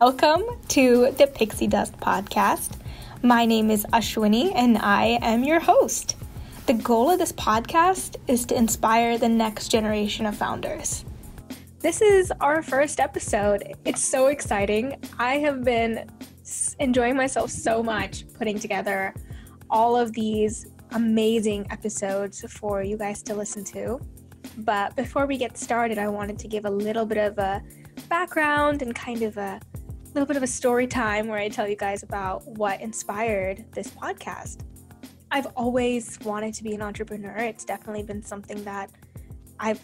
Welcome to the Pixie Dust Podcast. My name is Ashwini and I am your host. The goal of this podcast is to inspire the next generation of founders. This is our first episode. It's so exciting. I have been enjoying myself so much putting together all of these amazing episodes for you guys to listen to. But before we get started, I wanted to give a little bit of a background and kind of a little bit of a story time where I tell you guys about what inspired this podcast. I've always wanted to be an entrepreneur. It's definitely been something that I've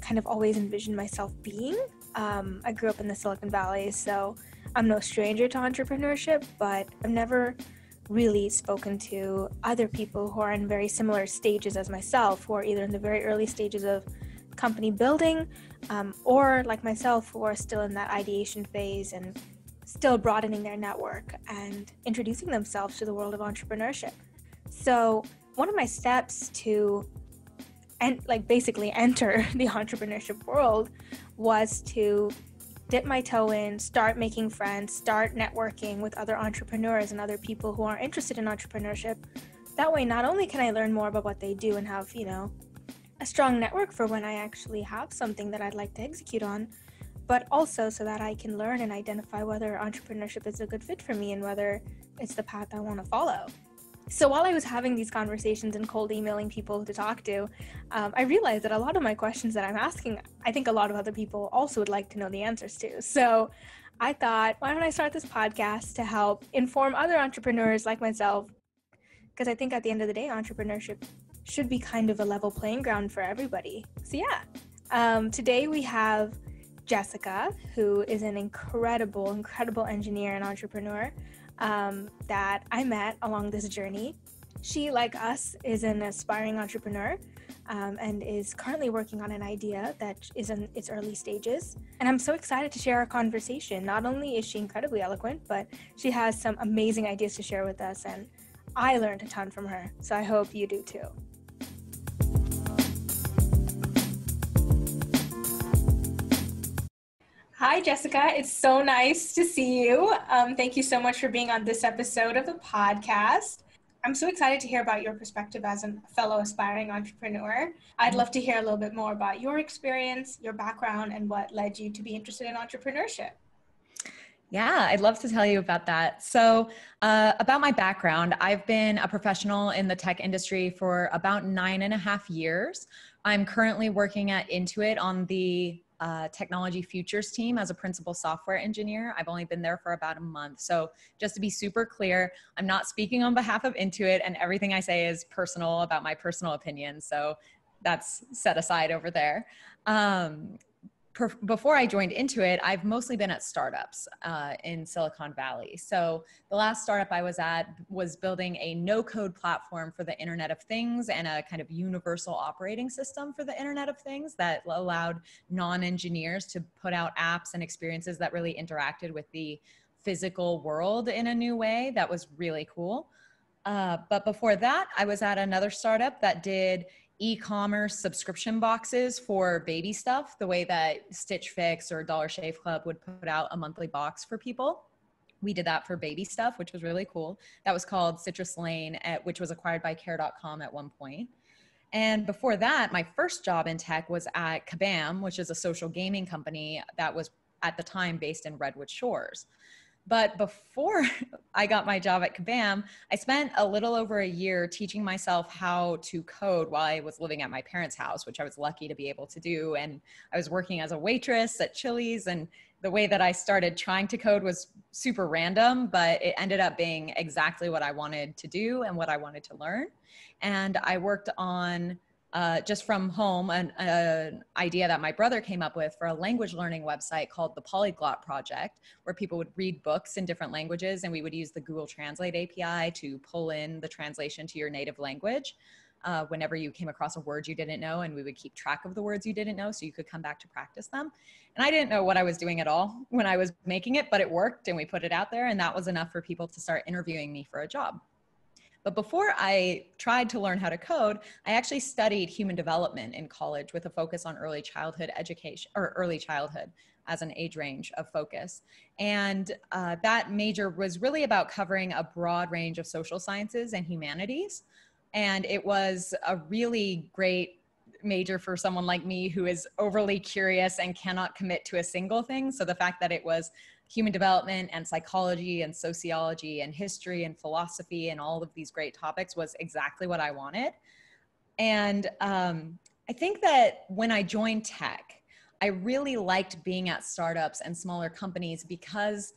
kind of always envisioned myself being. I grew up in the Silicon Valley, so I'm no stranger to entrepreneurship, but I've never really spoken to other people who are in very similar stages as myself, who are either in the very early stages of company building or like myself, who are still in that ideation phase and still broadening their network and introducing themselves to the world of entrepreneurship. So one of my steps to basically enter the entrepreneurship world was to dip my toe in, start making friends, start networking with other entrepreneurs and other people who are interested in entrepreneurship. That way, not only can I learn more about what they do and have, a strong network for when I actually have something that I'd like to execute on, but also so that I can learn and identify whether entrepreneurship is a good fit for me and whether it's the path I want to follow. So while I was having these conversations and cold emailing people to talk to, I realized that a lot of my questions that I'm asking, I think a lot of other people also would like to know the answers to. So I thought, why don't I start this podcast to help inform other entrepreneurs like myself? Because I think at the end of the day, entrepreneurship should be kind of a level playing ground for everybody. So yeah, today we have Jessica, who is an incredible engineer and entrepreneur. That I met along this journey. She, like us, is an aspiring entrepreneur and is currently working on an idea that is in its early stages. And I'm so excited to share our conversation. Not only is she incredibly eloquent, but she has some amazing ideas to share with us. And I learned a ton from her. So I hope you do too. Hi, Jessica. It's so nice to see you. Thank you so much for being on this episode of the podcast. I'm so excited to hear about your perspective as a fellow aspiring entrepreneur. I'd love to hear a little bit more about your experience, your background, and what led you to be interested in entrepreneurship. Yeah, I'd love to tell you about that. So about my background, I've been a professional in the tech industry for about 9.5 years. I'm currently working at Intuit on the technology futures team as a principal software engineer. I've only been there for about a month. So just to be super clear, I'm not speaking on behalf of Intuit, and everything I say is personal about my personal opinion. So that's set aside over there. Before I joined Intuit, I've mostly been at startups in Silicon Valley. So the last startup I was at was building a no-code platform for the Internet of Things and a kind of universal operating system for the Internet of Things that allowed non-engineers to put out apps and experiences that really interacted with the physical world in a new way. That was really cool. But before that, I was at another startup that did e-commerce subscription boxes for baby stuff, the way that Stitch Fix or Dollar Shave Club would put out a monthly box for people. We did that for baby stuff, which was really cool. That was called Citrus Lane, which was acquired by Care.com at one point. And before that, my first job in tech was at Kabam, which is a social gaming company that was at the time based in Redwood Shores. But before I got my job at Kabam, I spent a little over a year teaching myself how to code while I was living at my parents' house, which I was lucky to be able to do. And I was working as a waitress at Chili's. And the way that I started trying to code was super random, but it ended up being exactly what I wanted to do and what I wanted to learn. And I worked on just from home, an idea that my brother came up with for a language learning website called the Polyglot Project, where people would read books in different languages, and we would use the Google Translate API to pull in the translation to your native language whenever you came across a word you didn't know, and we would keep track of the words you didn't know so you could come back to practice them. And I didn't know what I was doing at all when I was making it, but it worked, and we put it out there, and that was enough for people to start interviewing me for a job. But before I tried to learn how to code, I actually studied human development in college with a focus on early childhood education or early childhood. as an age range of focus. And that major was really about covering a broad range of social sciences and humanities. And it was a really great major for someone like me who is overly curious and cannot commit to a single thing. So the fact that it was human development and psychology and sociology and history and philosophy and all of these great topics was exactly what I wanted. And I think that when I joined tech, I really liked being at startups and smaller companies because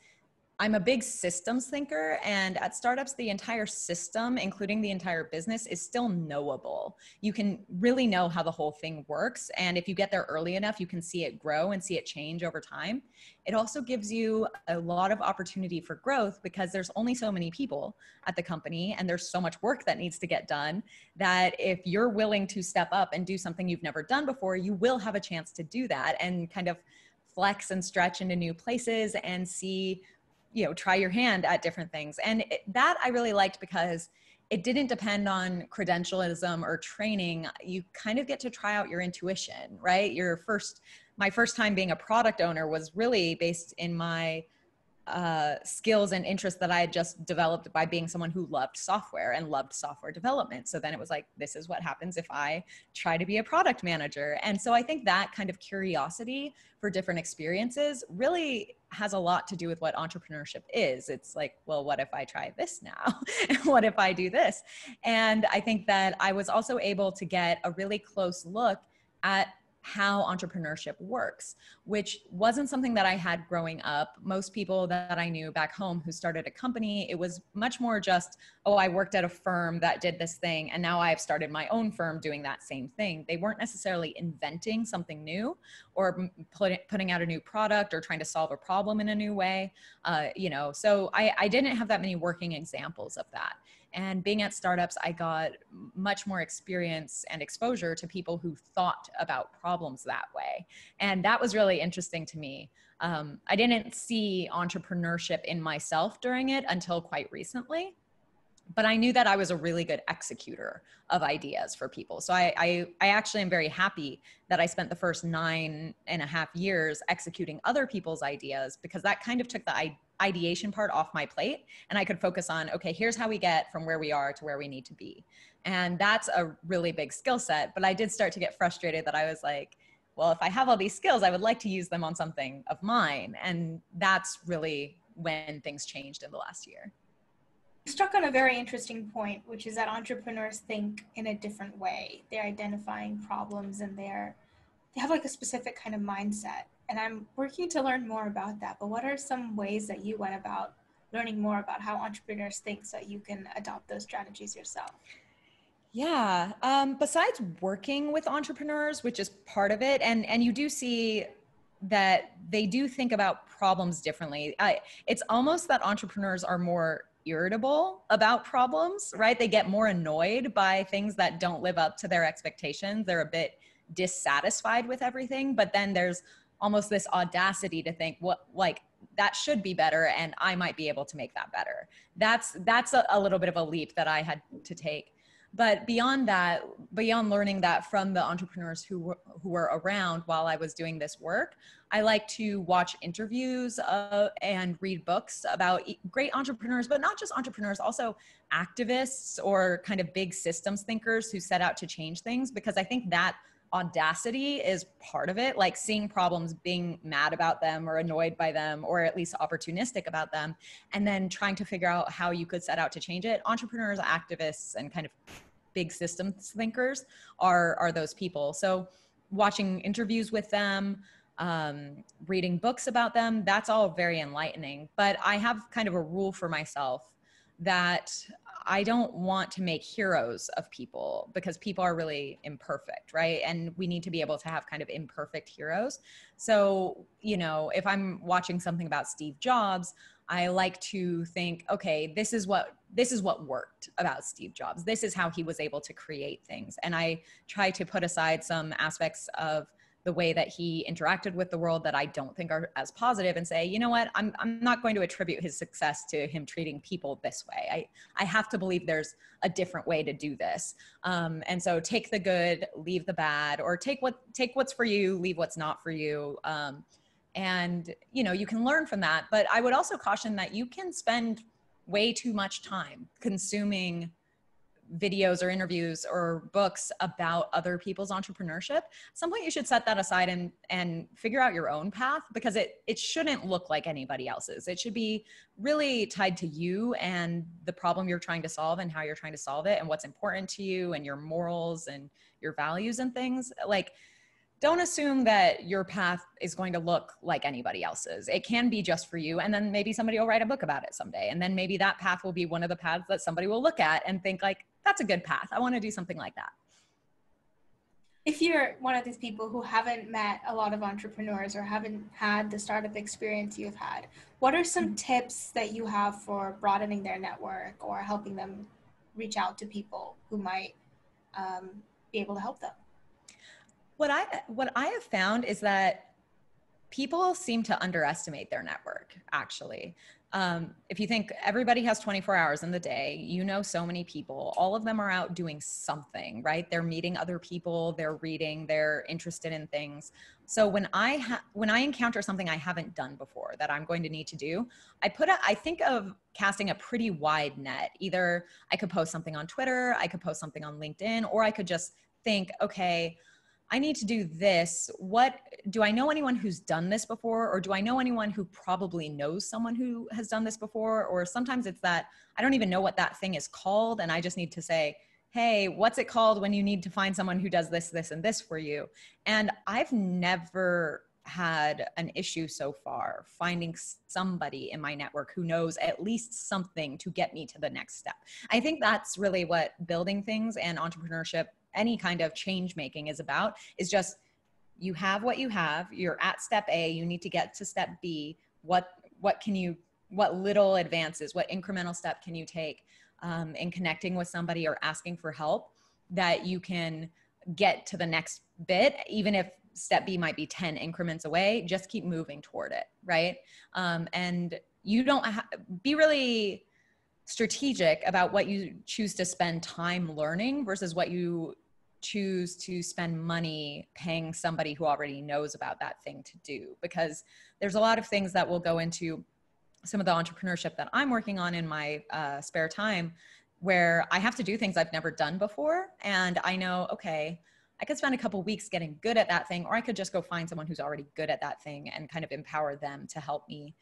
I'm a big systems thinker, and at startups, the entire system, including the entire business, is still knowable. You can really know how the whole thing works. And if you get there early enough, you can see it grow and see it change over time. It also gives you a lot of opportunity for growth because there's only so many people at the company and there's so much work that needs to get done that if you're willing to step up and do something you've never done before, you will have a chance to do that and kind of flex and stretch into new places and see, you know, try your hand at different things. And that I really liked because it didn't depend on credentialism or training. You kind of get to try out your intuition, right? My first time being a product owner was really based in my skills and interests that I had just developed by being someone who loved software and loved software development. So then it was like, this is what happens if I try to be a product manager. And so I think that kind of curiosity for different experiences really has a lot to do with what entrepreneurship is. It's like, well, what if I try this now? What if I do this? And I think that I was also able to get a really close look at how entrepreneurship works, which wasn't something that I had growing up. Most people that I knew back home who started a company, it was much more just, oh, I worked at a firm that did this thing, and now I've started my own firm doing that same thing. They weren't necessarily inventing something new or putting out a new product or trying to solve a problem in a new way. You know, so I didn't have that many working examples of that. And being at startups, I got much more experience and exposure to people who thought about problems that way. And that was really interesting to me. I didn't see entrepreneurship in myself during it until quite recently, but I knew that I was a really good executor of ideas for people. So I actually am very happy that I spent the first 9.5 years executing other people's ideas, because that kind of took the ideation part off my plate, and I could focus on, okay, here's how we get from where we are to where we need to be. And that's a really big skill set, but I did start to get frustrated that I was like, well, if I have all these skills, I would like to use them on something of mine. And that's really when things changed in the last year. You struck on a very interesting point, which is that entrepreneurs think in a different way. They're identifying problems and they have like a specific kind of mindset. And I'm working to learn more about that, but what are some ways that you went about learning more about how entrepreneurs think so that you can adopt those strategies yourself? Yeah, besides working with entrepreneurs, which is part of it, and you do see that they do think about problems differently. It's almost that entrepreneurs are more irritable about problems, right? They get more annoyed by things that don't live up to their expectations. They're a bit dissatisfied with everything, but then there's almost this audacity to think, what, like, that should be better and I might be able to make that better. That's a little bit of a leap that I had to take. But beyond that, beyond learning that from the entrepreneurs who were around while I was doing this work, I like to watch interviews and read books about great entrepreneurs, but not just entrepreneurs, also activists or kind of big systems thinkers who set out to change things, because I think that audacity is part of it, like seeing problems, being mad about them or annoyed by them, or at least opportunistic about them, and then trying to figure out how you could set out to change it. Entrepreneurs, activists, and kind of big systems thinkers are those people. So watching interviews with them, reading books about them, that's all very enlightening. But I have kind of a rule for myself that I don't want to make heroes of people, because people are really imperfect, right? And we need to be able to have kind of imperfect heroes. So, you know, if I'm watching something about Steve Jobs, I like to think, okay, this is what worked about Steve Jobs. This is how he was able to create things. And I try to put aside some aspects of the way that he interacted with the world that I don't think are as positive, and say, you know what, I'm not going to attribute his success to him treating people this way. I have to believe there's a different way to do this. And so take the good, leave the bad, or take what's for you, leave what's not for you. And, you know, you can learn from that. But I would also caution that you can spend way too much time consuming videos or interviews or books about other people's entrepreneurship. At some point you should set that aside and figure out your own path, because it shouldn't look like anybody else's. It should be really tied to you and the problem you're trying to solve and how you're trying to solve it and what's important to you and your morals and your values and things. Like, don't assume that your path is going to look like anybody else's. It can be just for you. And then maybe somebody will write a book about it someday. And then maybe that path will be one of the paths that somebody will look at and think like, that's a good path. I want to do something like that. If you're one of these people who haven't met a lot of entrepreneurs or haven't had the startup experience you've had, what are some tips that you have for broadening their network or helping them reach out to people who might be able to help them? What I have found is that people seem to underestimate their network, actually. If you think everybody has 24 hours in the day, you know, so many people, all of them are out doing something, right? They're meeting other people, they're reading, they're interested in things. So when I encounter something I haven't done before that I'm going to need to do, I think of casting a pretty wide net. Either I could post something on Twitter, I could post something on LinkedIn, or I could just think, okay, I need to do this. Do I know anyone who's done this before? Or do I know anyone who probably knows someone who has done this before? Or sometimes it's that I don't even know what that thing is called. And I just need to say, hey, what's it called when you need to find someone who does this, this, and this for you? And I've never had an issue so far finding somebody in my network who knows at least something to get me to the next step. I think that's really what building things and entrepreneurship, any kind of change making, is about, is just you have what you have, you're at step A, you need to get to step B. What little advances, what incremental step can you take in connecting with somebody or asking for help that you can get to the next bit, even if step B might be 10 increments away, just keep moving toward it, right? And you don't be really strategic about what you choose to spend time learning versus what you choose to spend money paying somebody who already knows about that thing to do, because there's a lot of things that will go into some of the entrepreneurship that I'm working on in my spare time, where I have to do things I've never done before. And I know, okay, I could spend a couple weeks getting good at that thing, or I could just go find someone who's already good at that thing and kind of empower them to help me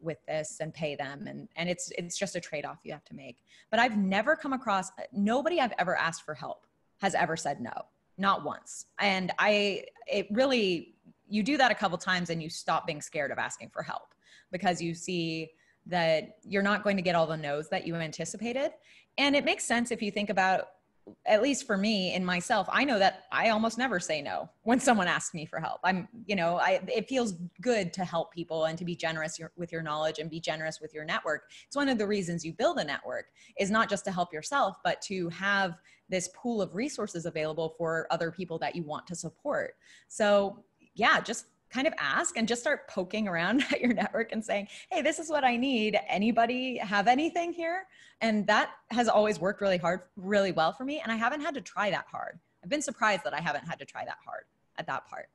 with this and pay them. And it's just a trade-off you have to make. But I've never come across, nobody I've ever asked for help has ever said no, not once. And you do that a couple times and you stop being scared of asking for help, because you see that you're not going to get all the no's that you anticipated. And it makes sense if you think about, at least for me and myself, I know that I almost never say no when someone asks me for help. It feels good to help people and to be generous with your knowledge and be generous with your network. It's one of the reasons you build a network, is not just to help yourself, but to have this pool of resources available for other people that you want to support. So yeah, just kind of ask and just start poking around at your network and saying, hey, this is what I need. Anybody have anything here? And that has always worked really well for me. And I haven't had to try that hard. I've been surprised that I haven't had to try that hard at that part.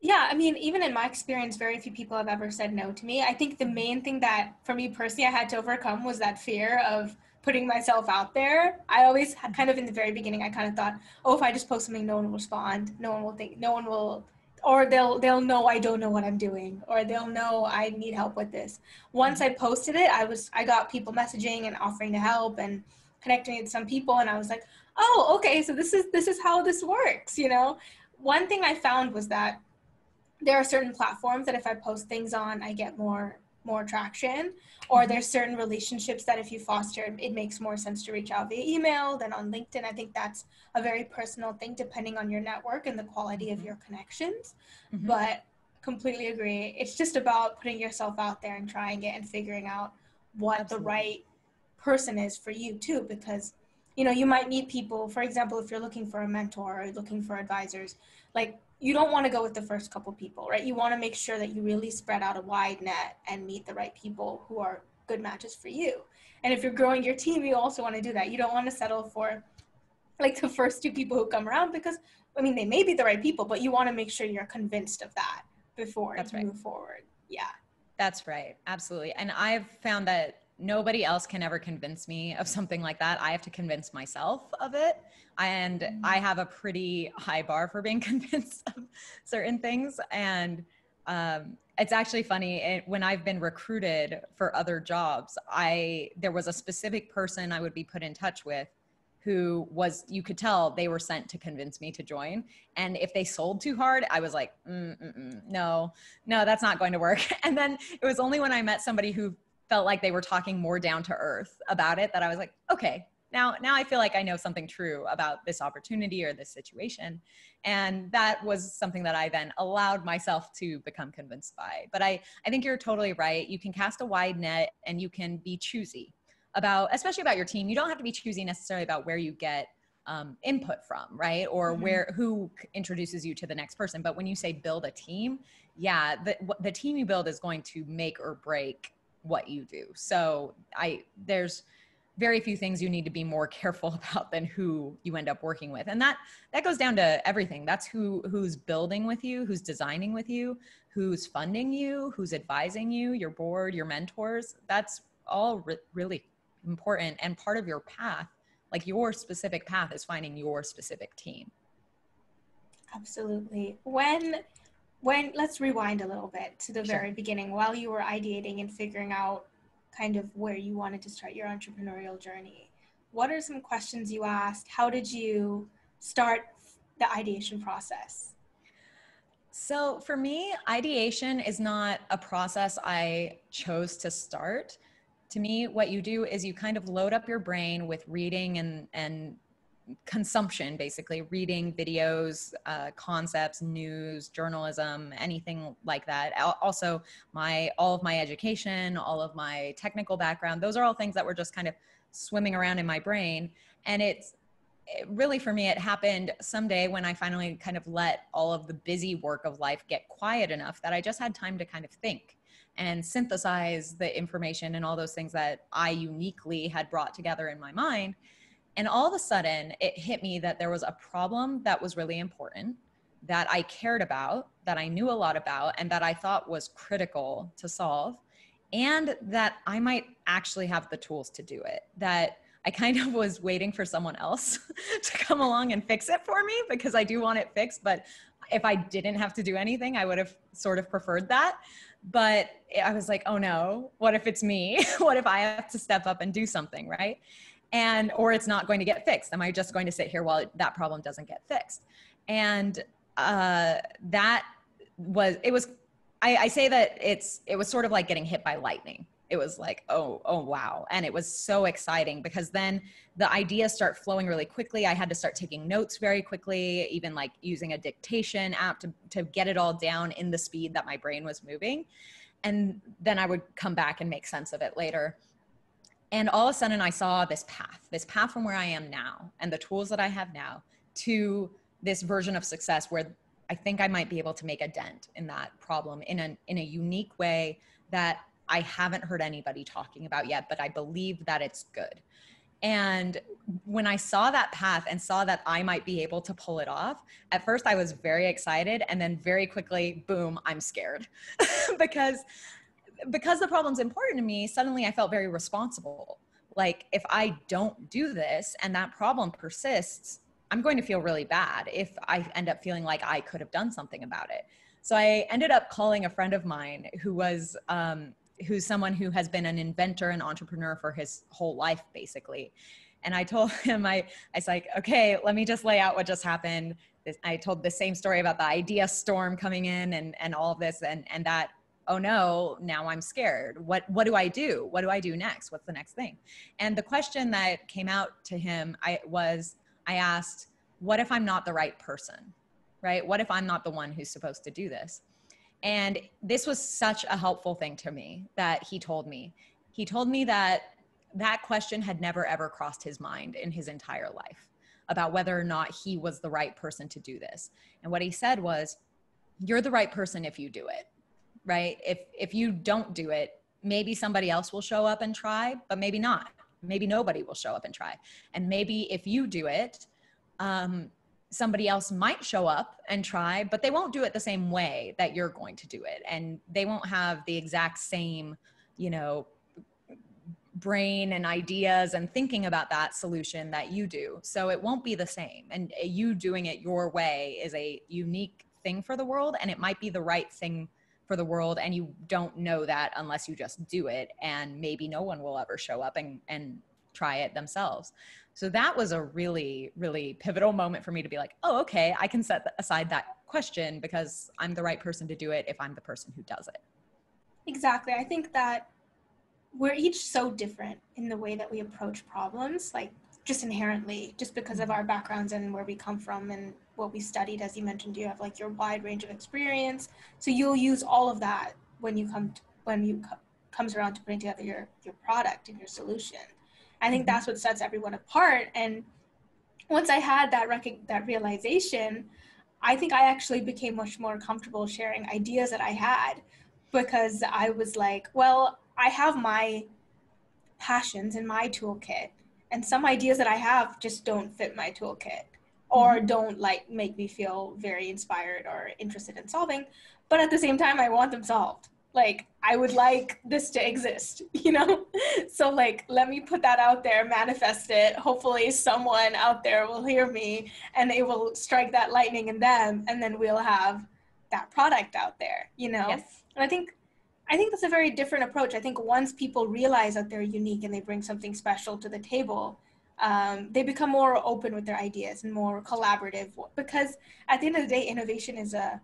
Yeah, I mean, even in my experience, very few people have ever said no to me. I think the main thing that for me personally I had to overcome was that fear of putting myself out there. I always had kind of, in the very beginning, I kind of thought, oh, if I just post something, no one will respond. No one will think, no one will, or they'll know I don't know what I'm doing, or they'll know I need help with this. Once I posted it, I got people messaging and offering to help and connecting with some people, and I was like, oh, okay, so this is how this works, you know? One thing I found was that there are certain platforms that if I post things on, I get more traction, or there's certain relationships that if you foster, it makes more sense to reach out via email than on LinkedIn. I think that's a very personal thing, depending on your network and the quality of your connections, but completely agree. It's just about putting yourself out there and trying it and figuring out what the right person is for you too, because you know, you might meet people, for example, if you're looking for a mentor or looking for advisors, like, you don't want to go with the first couple people, right? You want to make sure that you really spread out a wide net and meet the right people who are good matches for you. And if you're growing your team, you also want to do that. You don't want to settle for like the first two people who come around, because I mean, they may be the right people, but you want to make sure you're convinced of that before you move forward. Yeah. That's right. Absolutely. And I've found that nobody else can ever convince me of something like that. I have to convince myself of it. And I have a pretty high bar for being convinced of certain things. And it's actually funny, when I've been recruited for other jobs, there was a specific person I would be put in touch with who was, you could tell they were sent to convince me to join. And if they sold too hard, I was like, no, that's not going to work. And then it was only when I met somebody who felt like they were talking more down to earth about it that I was like, okay, now I feel like I know something true about this opportunity or this situation. And that was something that I then allowed myself to become convinced by. But I think you're totally right. You can cast a wide net and you can be choosy about, especially about your team. You don't have to be choosy necessarily about where you get input from, right? Or who introduces you to the next person. But when you say build a team, yeah, the team you build is going to make or break what you do. So there's very few things you need to be more careful about than who you end up working with. And that goes down to everything. That's who's building with you, who's designing with you, who's funding you, who's advising you, your board, your mentors. That's all really important, and part of your path, like your specific path, is finding your specific team. Absolutely. When let's rewind a little bit to the very beginning, while you were ideating and figuring out kind of where you wanted to start your entrepreneurial journey, what are some questions you asked? How did you start the ideation process? So for me, ideation is not a process I chose to start. To me, what you do is you kind of load up your brain with reading and consumption, basically reading videos, concepts, news, journalism, anything like that. Also, all of my education, all of my technical background, those are all things that were just kind of swimming around in my brain. And it really, for me, it happened someday when I finally kind of let all of the busy work of life get quiet enough that I just had time to kind of think and synthesize the information and all those things that I uniquely had brought together in my mind. And all of a sudden, it hit me that there was a problem that was really important, that I cared about, that I knew a lot about, and that I thought was critical to solve, and that I might actually have the tools to do it, that I kind of was waiting for someone else to come along and fix it for me, because I do want it fixed. But if I didn't have to do anything, I would have sort of preferred that. But I was like, oh no, what if it's me? What if I have to step up and do something, right? Or it's not going to get fixed. Am I just going to sit here while that problem doesn't get fixed? And I say that it was sort of like getting hit by lightning. It was like, oh, wow. And it was so exciting because then the ideas start flowing really quickly. I had to start taking notes very quickly, even like using a dictation app to get it all down in the speed that my brain was moving. And then I would come back and make sense of it later. And all of a sudden I saw this path from where I am now and the tools that I have now to this version of success where I think I might be able to make a dent in that problem in a unique way that I haven't heard anybody talking about yet, but I believe that it's good. And when I saw that path and saw that I might be able to pull it off, at first I was very excited, and then very quickly, boom, I'm scared because the problem's important to me. Suddenly I felt very responsible. Like, if I don't do this and that problem persists, I'm going to feel really bad if I end up feeling like I could have done something about it. So I ended up calling a friend of mine who's someone who has been an inventor and entrepreneur for his whole life, basically. And I told him, I was like, okay, let me just lay out what just happened. I told the same story about the idea storm coming in and all of this and that, oh no, now I'm scared. What do I do? What do I do next? What's the next thing? And the question that came out to him I asked, what if I'm not the right person? Right? What if I'm not the one who's supposed to do this? And this was such a helpful thing to me that he told me. He told me that question had never ever crossed his mind in his entire life about whether or not he was the right person to do this. And what he said was, you're the right person if you do it, right? If you don't do it, maybe somebody else will show up and try, but maybe not. Maybe nobody will show up and try. And maybe if you do it, somebody else might show up and try, but they won't do it the same way that you're going to do it. And they won't have the exact same, you know, brain and ideas and thinking about that solution that you do. So it won't be the same. And you doing it your way is a unique thing for the world. And it might be the right thing for the world. And you don't know that unless you just do it. And maybe no one will ever show up and try it themselves. So that was a really, really pivotal moment for me to be like, oh, okay, I can set aside that question because I'm the right person to do it if I'm the person who does it. Exactly. I think that we're each so different in the way that we approach problems, like just inherently, just because of our backgrounds and where we come from and what we studied. As you mentioned, you have like your wide range of experience. So you'll use all of that when you comes around to putting together your product and your solution. I think that's what sets everyone apart. And once I had that realization, I think I actually became much more comfortable sharing ideas that I had, because I was like, well, I have my passions in my toolkit, and some ideas that I have just don't fit my toolkit or don't like make me feel very inspired or interested in solving. But at the same time, I want them solved. Like, I would like this to exist, you know? So like, let me put that out there, manifest it. Hopefully someone out there will hear me and they will strike that lightning in them. And then we'll have that product out there, you know? Yes. And I think that's a very different approach. I think once people realize that they're unique and they bring something special to the table, they become more open with their ideas and more collaborative, because at the end of the day, innovation is a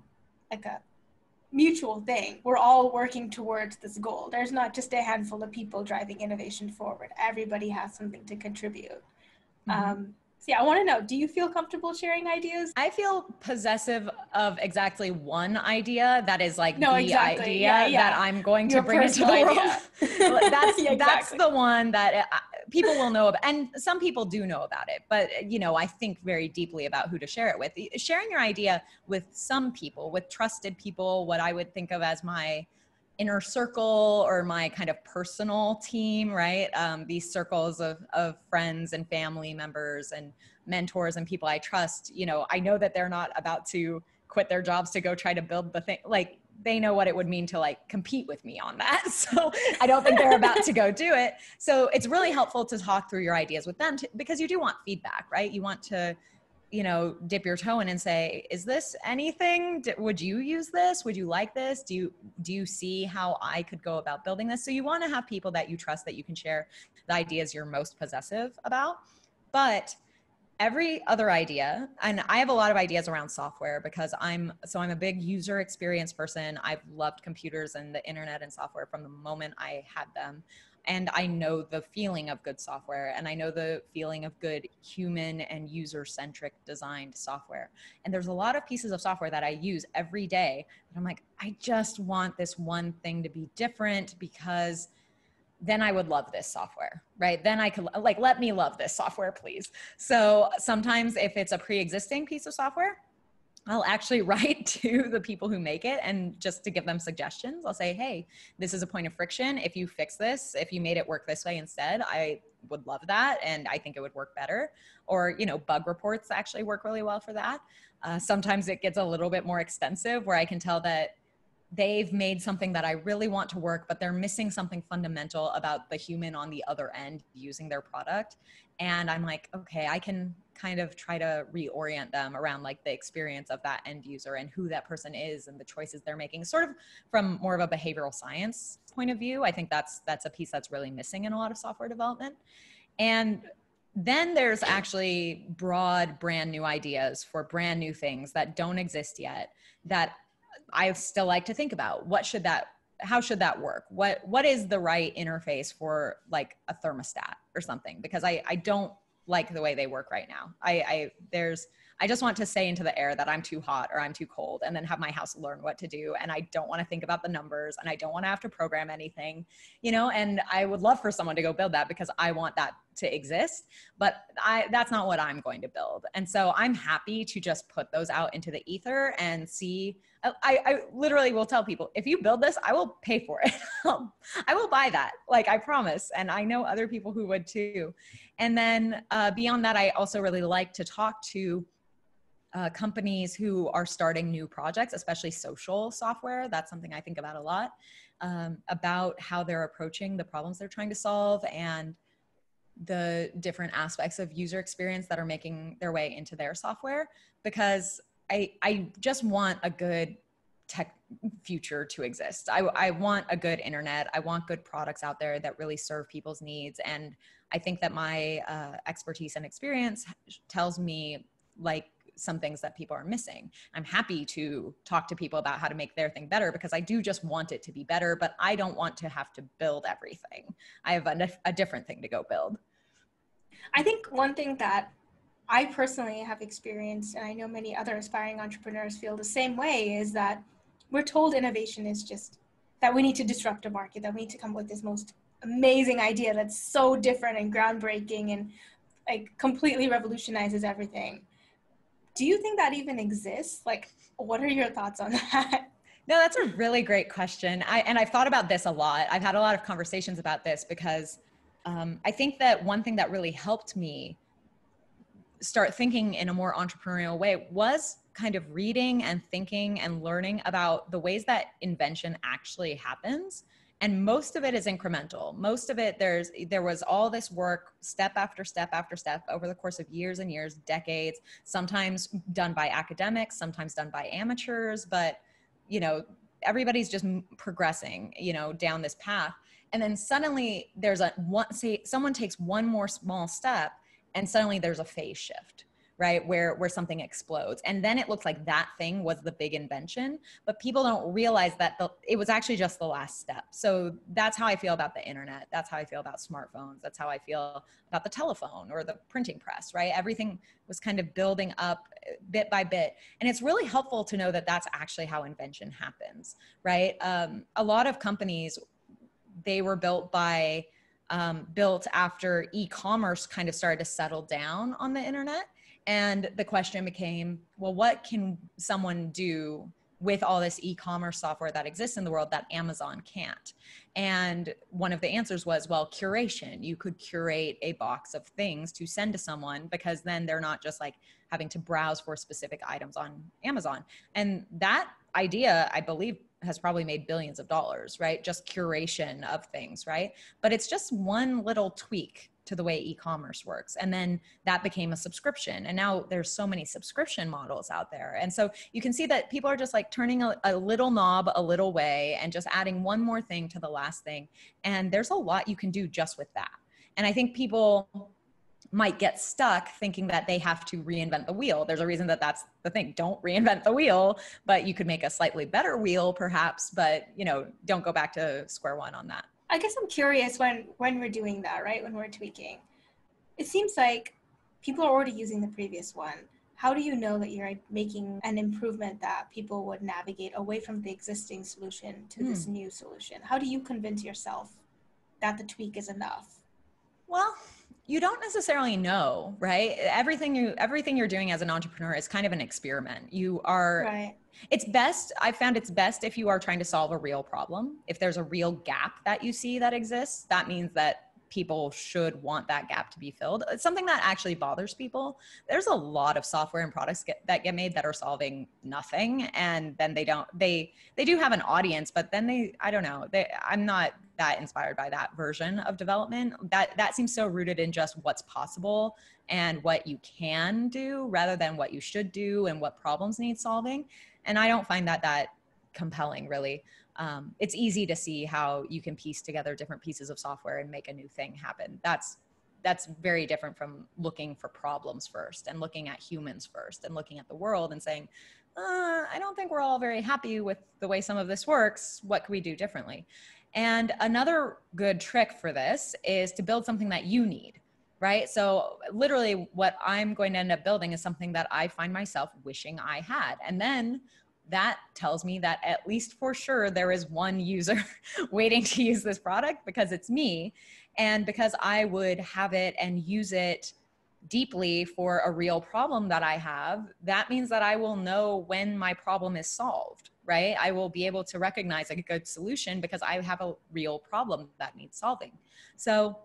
mutual thing. We're all working towards this goal. There's not just a handful of people driving innovation forward. Everybody has something to contribute. So yeah, I want to know, do you feel comfortable sharing ideas? I feel possessive of exactly one idea that is like idea that I'm going to bring into the world. That's the one that people will know about. And some people do know about it, but you know, I think very deeply about who to share it with. Sharing your idea with some people, with trusted people, what I would think of as my inner circle or my kind of personal team, right? These circles of friends and family members and mentors and people I trust, you know, I know that they're not about to quit their jobs to go try to build the thing. Like, they know what it would mean to like compete with me on that. So I don't think they're about to go do it. So it's really helpful to talk through your ideas with them because you do want feedback, right? You want to, you know, dip your toe in and say, is this anything? Would you use this? Would you like this? Do you see how I could go about building this? So you want to have people that you trust that you can share the ideas you're most possessive about. But every other idea, and I have a lot of ideas around software because I'm a big user experience person. I've loved computers and the internet and software from the moment I had them. And I know the feeling of good software, and I know the feeling of good human and user-centric designed software. And there's a lot of pieces of software that I use every day. And I'm like, I just want this one thing to be different because then I would love this software, right? Then I could like, let me love this software, please. So sometimes if it's a pre-existing piece of software, I'll actually write to the people who make it and just to give them suggestions. I'll say, hey, this is a point of friction. If you fix this, if you made it work this way instead, I would love that. And I think it would work better. Or, you know, bug reports actually work really well for that. Sometimes it gets a little bit more extensive where I can tell that they've made something that I really want to work, but they're missing something fundamental about the human on the other end using their product. And I'm like, okay, I can kind of try to reorient them around like the experience of that end user and who that person is and the choices they're making, sort of from more of a behavioral science point of view. I think that's a piece that's really missing in a lot of software development. And then there's actually broad brand new ideas for brand new things that don't exist yet that I still like to think about. How should that work? What is the right interface for like a thermostat or something? Because I don't like the way they work right now. I just want to say into the air that I'm too hot or I'm too cold and then have my house learn what to do. And I don't want to think about the numbers and I don't want to have to program anything, you know, and I would love for someone to go build that because I want that to exist, but that's not what I'm going to build. And so I'm happy to just put those out into the ether and see. I literally will tell people, if you build this, I will pay for it. I will buy that. Like, I promise. And I know other people who would too. And then beyond that, I also really like to talk to companies who are starting new projects, especially social software. That's something I think about a lot, about how they're approaching the problems they're trying to solve and the different aspects of user experience that are making their way into their software, because I just want a good tech future to exist. I want a good internet. I want good products out there that really serve people's needs. And I think that my expertise and experience tells me like some things that people are missing. I'm happy to talk to people about how to make their thing better because I do just want it to be better, but I don't want to have to build everything. I have a different thing to go build. I think one thing that I personally have experienced, and I know many other aspiring entrepreneurs feel the same way, is that we're told innovation is just that we need to disrupt the market, that we need to come up with this most amazing idea that's so different and groundbreaking and like completely revolutionizes everything. Do you think that even exists? Like, what are your thoughts on that? No, that's a really great question. I've thought about this a lot. I've had a lot of conversations about this because I think that one thing that really helped me start thinking in a more entrepreneurial way was kind of reading and thinking and learning about the ways that invention actually happens. And most of it is incremental. Most of it, there was all this work, step after step after step, over the course of years and years, decades, sometimes done by academics, sometimes done by amateurs, but, you know, everybody's just progressing, you know, down this path. And then suddenly there's someone takes one more small step and suddenly there's a phase shift, right? Where something explodes. And then it looks like that thing was the big invention, but people don't realize that it was actually just the last step. So that's how I feel about the internet. That's how I feel about smartphones. That's how I feel about the telephone or the printing press, right? Everything was kind of building up bit by bit. And it's really helpful to know that that's actually how invention happens, right? A lot of companies, they were built after e-commerce kind of started to settle down on the internet. And the question became, well, what can someone do with all this e-commerce software that exists in the world that Amazon can't? And one of the answers was, well, curation. You could curate a box of things to send to someone because then they're not just like having to browse for specific items on Amazon. And that idea, I believe, has probably made billions of dollars, right? Just curation of things, right? But it's just one little tweak to the way e-commerce works. And then that became a subscription. And now there's so many subscription models out there. And so you can see that people are just like turning a little knob a little way and just adding one more thing to the last thing. And there's a lot you can do just with that. And I think people might get stuck thinking that they have to reinvent the wheel. There's a reason that that's the thing. Don't reinvent the wheel, but you could make a slightly better wheel perhaps, but you know, don't go back to square one on that. I guess I'm curious when we're doing that, right? When we're tweaking, it seems like people are already using the previous one. How do you know that you're making an improvement that people would navigate away from the existing solution to this new solution? How do you convince yourself that the tweak is enough? Well, you don't necessarily know, right? Everything you're doing as an entrepreneur is kind of an experiment. You are, right. I found it's best if you are trying to solve a real problem. If there's a real gap that you see that exists, that means that people should want that gap to be filled. It's something that actually bothers people. There's a lot of software and products that get made that are solving nothing. And then they do have an audience, but then I'm not that inspired by that version of development. That seems so rooted in just what's possible and what you can do rather than what you should do and what problems need solving. And I don't find that compelling really. It's easy to see how you can piece together different pieces of software and make a new thing happen. That's very different from looking for problems first and looking at humans first and looking at the world and saying, I don't think we're all very happy with the way some of this works. What can we do differently? And another good trick for this is to build something that you need, right? So literally what I'm going to end up building is something that I find myself wishing I had. And then that tells me that at least for sure, there is one user waiting to use this product because it's me and because I would have it and use it deeply for a real problem that I have. That means that I will know when my problem is solved, right? I will be able to recognize a good solution because I have a real problem that needs solving. So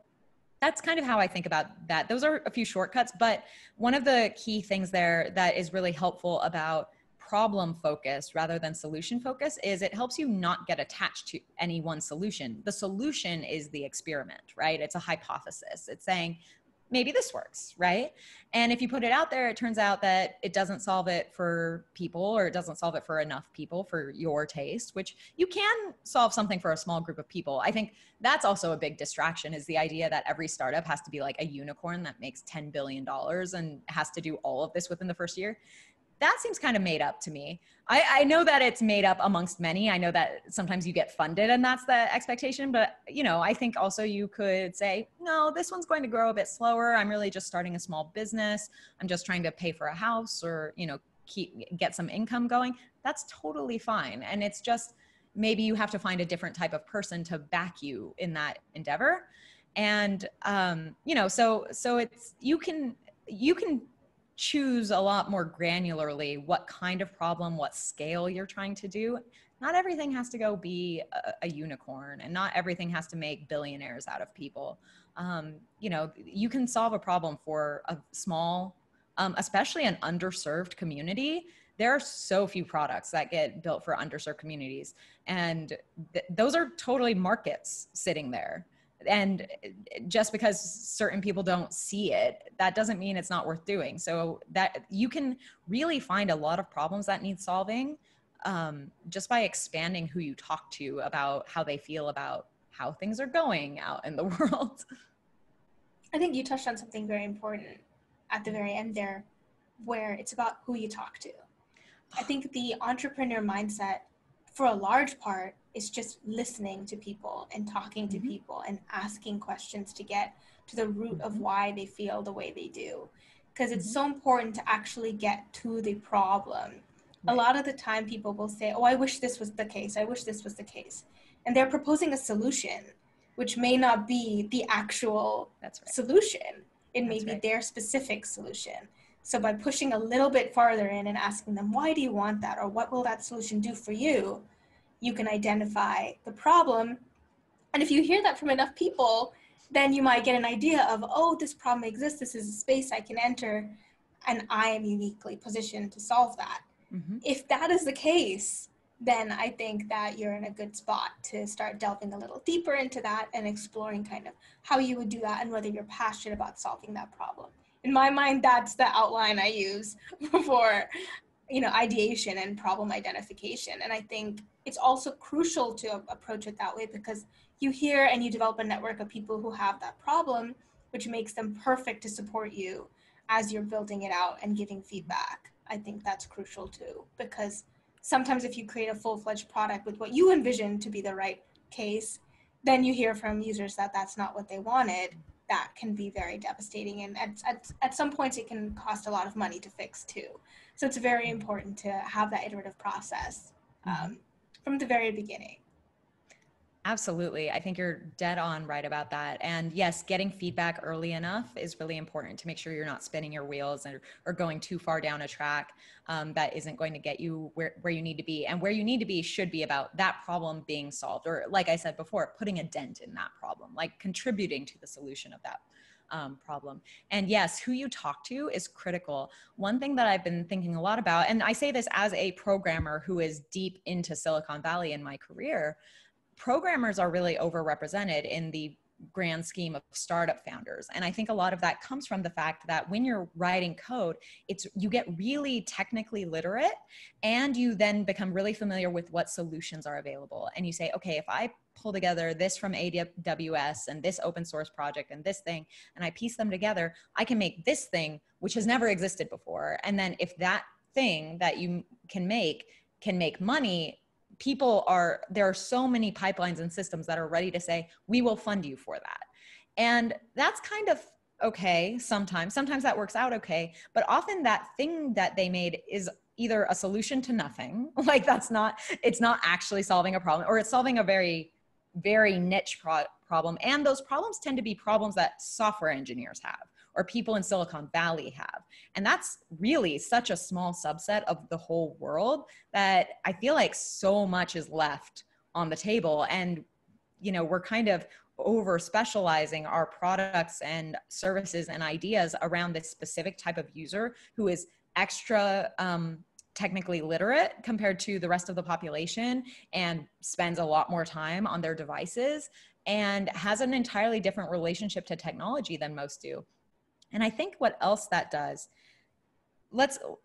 that's kind of how I think about that. Those are a few shortcuts, but one of the key things there that is really helpful about problem focused rather than solution focused is it helps you not get attached to any one solution. The solution is the experiment, right? It's a hypothesis. It's saying, maybe this works, right? And if you put it out there, it turns out that it doesn't solve it for people, or it doesn't solve it for enough people for your taste, which you can solve something for a small group of people. I think that's also a big distraction, is the idea that every startup has to be like a unicorn that makes $10 billion and has to do all of this within the first year. That seems kind of made up to me. I know that it's made up amongst many. I know that sometimes you get funded and that's the expectation, but you know, I think also you could say, no, this one's going to grow a bit slower. I'm really just starting a small business. I'm just trying to pay for a house, or, you know, get some income going. That's totally fine. And it's just, maybe you have to find a different type of person to back you in that endeavor. And, you know, so it's, you can choose a lot more granularly what kind of problem, what scale you're trying to do. Not everything has to go be a unicorn, and not everything has to make billionaires out of people. You know, you can solve a problem for a small, especially an underserved community. There are so few products that get built for underserved communities, and those are totally markets sitting there. And just because certain people don't see it, that doesn't mean it's not worth doing. So that you can really find a lot of problems that need solving just by expanding who you talk to about how they feel about how things are going out in the world. I think you touched on something very important at the very end there, where it's about who you talk to. I think the entrepreneur mindset, for a large part, is just listening to people and talking to people and asking questions to get to the root of why they feel the way they do. Because it's so important to actually get to the problem. Right. A lot of the time people will say, oh, I wish this was the case. I wish this was the case. And they're proposing a solution, which may not be the actual solution. It may be their specific solution. So by pushing a little bit farther in and asking them, why do you want that? Or what will that solution do for you? You can identify the problem. And if you hear that from enough people, then you might get an idea of, oh, this problem exists. This is a space I can enter, and I am uniquely positioned to solve that. If that is the case, then I think that you're in a good spot to start delving a little deeper into that and exploring kind of how you would do that and whether you're passionate about solving that problem. In my mind, that's the outline I use for, you know, ideation and problem identification. And I think it's also crucial to approach it that way, because you hear and you develop a network of people who have that problem, which makes them perfect to support you as you're building it out and giving feedback. I think that's crucial too, because sometimes if you create a full-fledged product with what you envision to be the right case, then you hear from users that that's not what they wanted. That can be very devastating. And at some points it can cost a lot of money to fix too. So it's very important to have that iterative process from the very beginning. Absolutely. I think you're dead on right about that. And yes, getting feedback early enough is really important to make sure you're not spinning your wheels or going too far down a track that isn't going to get you where you need to be. And where you need to be should be about that problem being solved, or like I said before, putting a dent in that problem, like contributing to the solution of that problem. And yes, who you talk to is critical. One thing that I've been thinking a lot about, and I say this as a programmer who is deep into Silicon Valley in my career, programmers are really overrepresented in the grand scheme of startup founders. And I think a lot of that comes from the fact that when you're writing code, you get really technically literate, and you then become really familiar with what solutions are available. And you say, okay, if I pull together this from AWS and this open source project and this thing, and I piece them together, I can make this thing, which has never existed before. And then if that thing that you can make money, there are so many pipelines and systems that are ready to say, we will fund you for that. And that's kind of okay sometimes. Sometimes that works out okay, but often that thing that they made is either a solution to nothing, like it's not actually solving a problem, or it's solving a very, very niche problem. And those problems tend to be problems that software engineers have, or people in Silicon Valley have. And that's really such a small subset of the whole world that I feel like so much is left on the table. And, you know, we're kind of over specializing our products and services and ideas around this specific type of user who is extra technically literate compared to the rest of the population and spends a lot more time on their devices and has an entirely different relationship to technology than most do. And I think what else that does,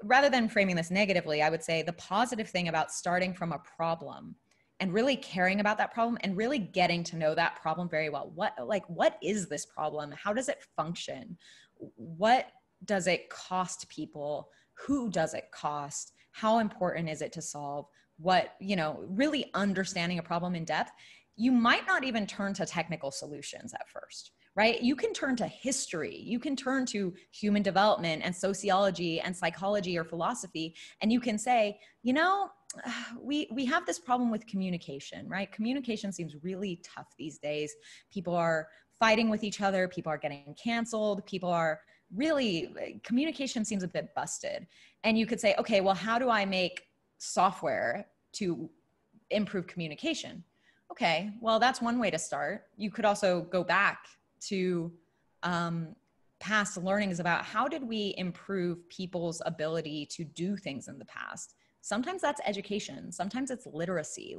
rather than framing this negatively, I would say the positive thing about starting from a problem and really caring about that problem and really getting to know that problem very well. What is this problem? How does it function? What does it cost people? Who does it cost? How important is it to solve? Really understanding a problem in depth. You might not even turn to technical solutions at first, right? You can turn to history. You can turn to human development and sociology and psychology or philosophy. And you can say, you know, we have this problem with communication, right? Communication seems really tough these days. People are fighting with each other. People are getting canceled. Communication seems a bit busted. And you could say, okay, well, how do I make software to improve communication? Okay, well, that's one way to start. You could also go back to past learnings about how did we improve people's ability to do things in the past. Sometimes that's education. Sometimes it's literacy.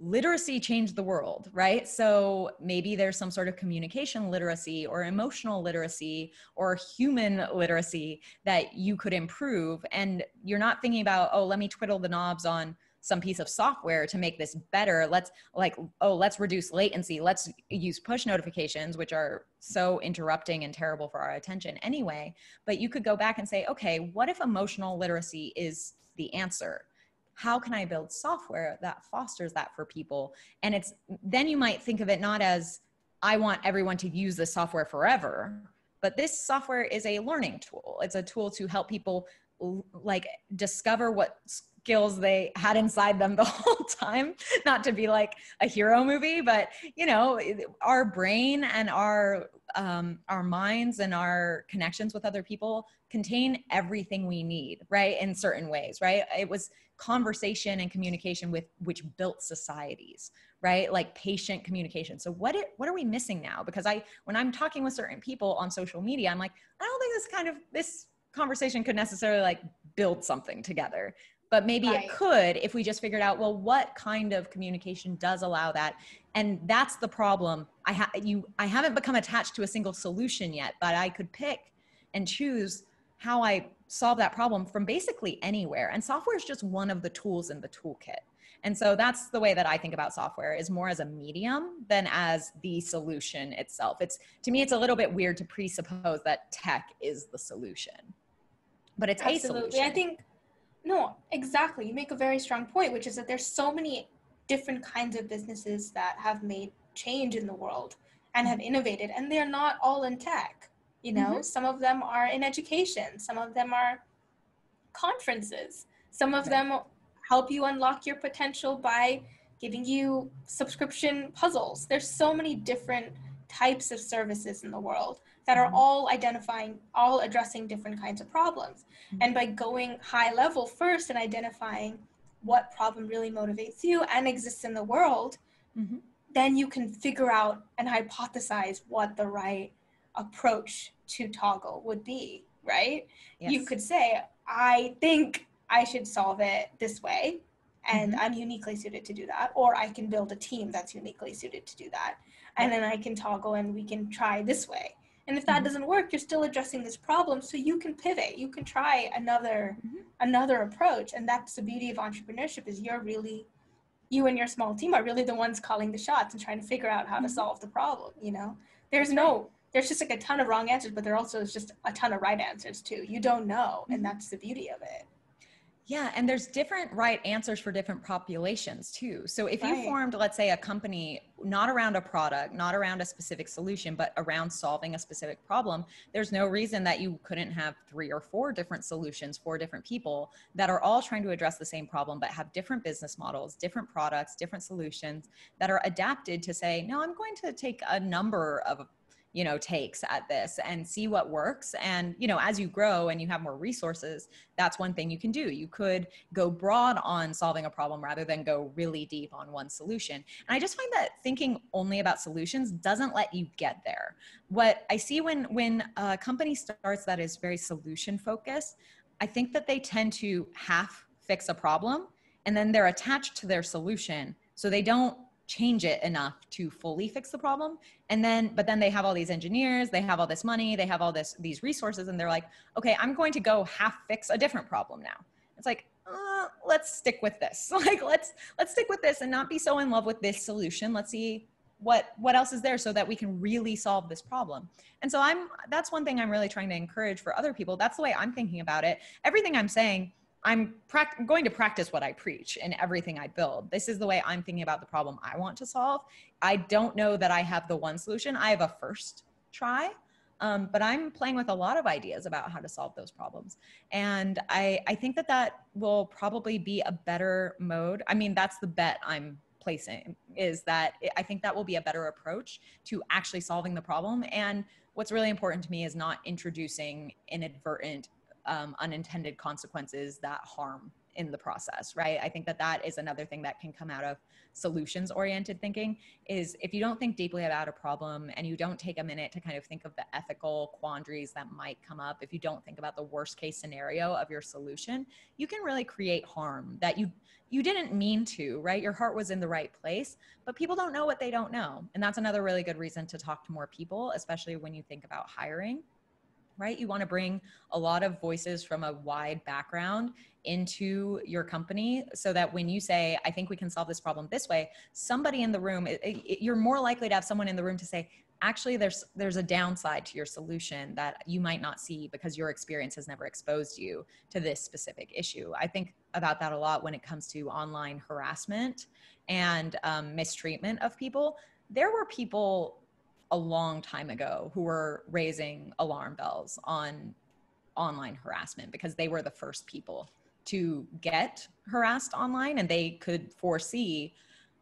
Literacy changed the world, right? So maybe there's some sort of communication literacy or emotional literacy or human literacy that you could improve. And you're not thinking about, oh, let me twiddle the knobs on some piece of software to make this better. Let's reduce latency. Let's use push notifications, which are so interrupting and terrible for our attention anyway. But you could go back and say, okay, what if emotional literacy is the answer? How can I build software that fosters that for people? And then you might think of it not as, I want everyone to use this software forever, but this software is a learning tool. It's a tool to help people discover what skills they had inside them the whole time, not to be like a hero movie, but our brain and our minds and our connections with other people contain everything we need, right? In certain ways, right? It was conversation and communication which built societies, right? Like patient communication. So what are we missing now? Because when I'm talking with certain people on social media, I'm like, I don't think this conversation could necessarily build something together. But maybe it could if we just figured out, well, what kind of communication does allow that? And that's the problem. I haven't become attached to a single solution yet, but I could pick and choose how I solve that problem from basically anywhere. And software is just one of the tools in the toolkit. And so that's the way that I think about software, is more as a medium than as the solution itself. To me, it's a little bit weird to presuppose that tech is the solution, but it's a solution. No, exactly. You make a very strong point, which is that there's so many different kinds of businesses that have made change in the world and have innovated, and they're not all in tech. Mm-hmm. Some of them are in education. Some of them are conferences. Some of them help you unlock your potential by giving you subscription puzzles. There's so many different types of services in the world that are all addressing different kinds of problems. And by going high level first and identifying what problem really motivates you and exists in the world, then you can figure out and hypothesize what the right approach to Toggle would be, right? Yes. You could say, I think I should solve it this way, and I'm uniquely suited to do that, or I can build a team that's uniquely suited to do that. And then I can toggle and we can try this way. And if that doesn't work, you're still addressing this problem. So you can pivot, you can try another approach. And that's the beauty of entrepreneurship, is you and your small team are really the ones calling the shots and trying to figure out how to solve the problem. There's just a ton of wrong answers, but there also is just a ton of right answers too. You don't know. And that's the beauty of it. Yeah. And there's different right answers for different populations too. So if you formed, let's say, a company, not around a product, not around a specific solution, but around solving a specific problem, there's no reason that you couldn't have 3 or 4 different solutions for different people that are all trying to address the same problem, but have different business models, different products, different solutions that are adapted to say, no, I'm going to take a number of you know, takes at this and see what works. And, you know, as you grow and you have more resources, that's one thing you can do. You could go broad on solving a problem rather than go really deep on one solution. And I just find that thinking only about solutions doesn't let you get there. What I see when a company starts that is very solution focused, I think that they tend to half fix a problem and then they're attached to their solution. So they don't change it enough to fully fix the problem. And then, but then they have all these engineers, they have all this money, they have all these resources, and they're like, okay, I'm going to go half fix a different problem now. It's like, let's stick with this. Like, let's stick with this and not be so in love with this solution. Let's see what else is there so that we can really solve this problem. And so that's one thing I'm really trying to encourage for other people. That's the way I'm thinking about it. Everything I'm saying, I'm going to practice what I preach in everything I build. This is the way I'm thinking about the problem I want to solve. I don't know that I have the one solution. I have a first try, but I'm playing with a lot of ideas about how to solve those problems. And I think that will probably be a better mode. I mean, that's the bet I'm placing, is that I think that will be a better approach to actually solving the problem. And what's really important to me is not introducing inadvertent unintended consequences that harm in the process, right? I think that is another thing that can come out of solutions-oriented thinking, is if you don't think deeply about a problem and you don't take a minute to kind of think of the ethical quandaries that might come up, if you don't think about the worst case scenario of your solution, you can really create harm that you didn't mean to, right? Your heart was in the right place, but people don't know what they don't know. And that's another really good reason to talk to more people, especially when you think about hiring. Right? You want to bring a lot of voices from a wide background into your company so that when you say, I think we can solve this problem this way, somebody in the room, you're more likely to have someone in the room to say, actually, there's a downside to your solution that you might not see because your experience has never exposed you to this specific issue. I think about that a lot when it comes to online harassment and mistreatment of people. There were people a long time ago who were raising alarm bells on online harassment because they were the first people to get harassed online, and they could foresee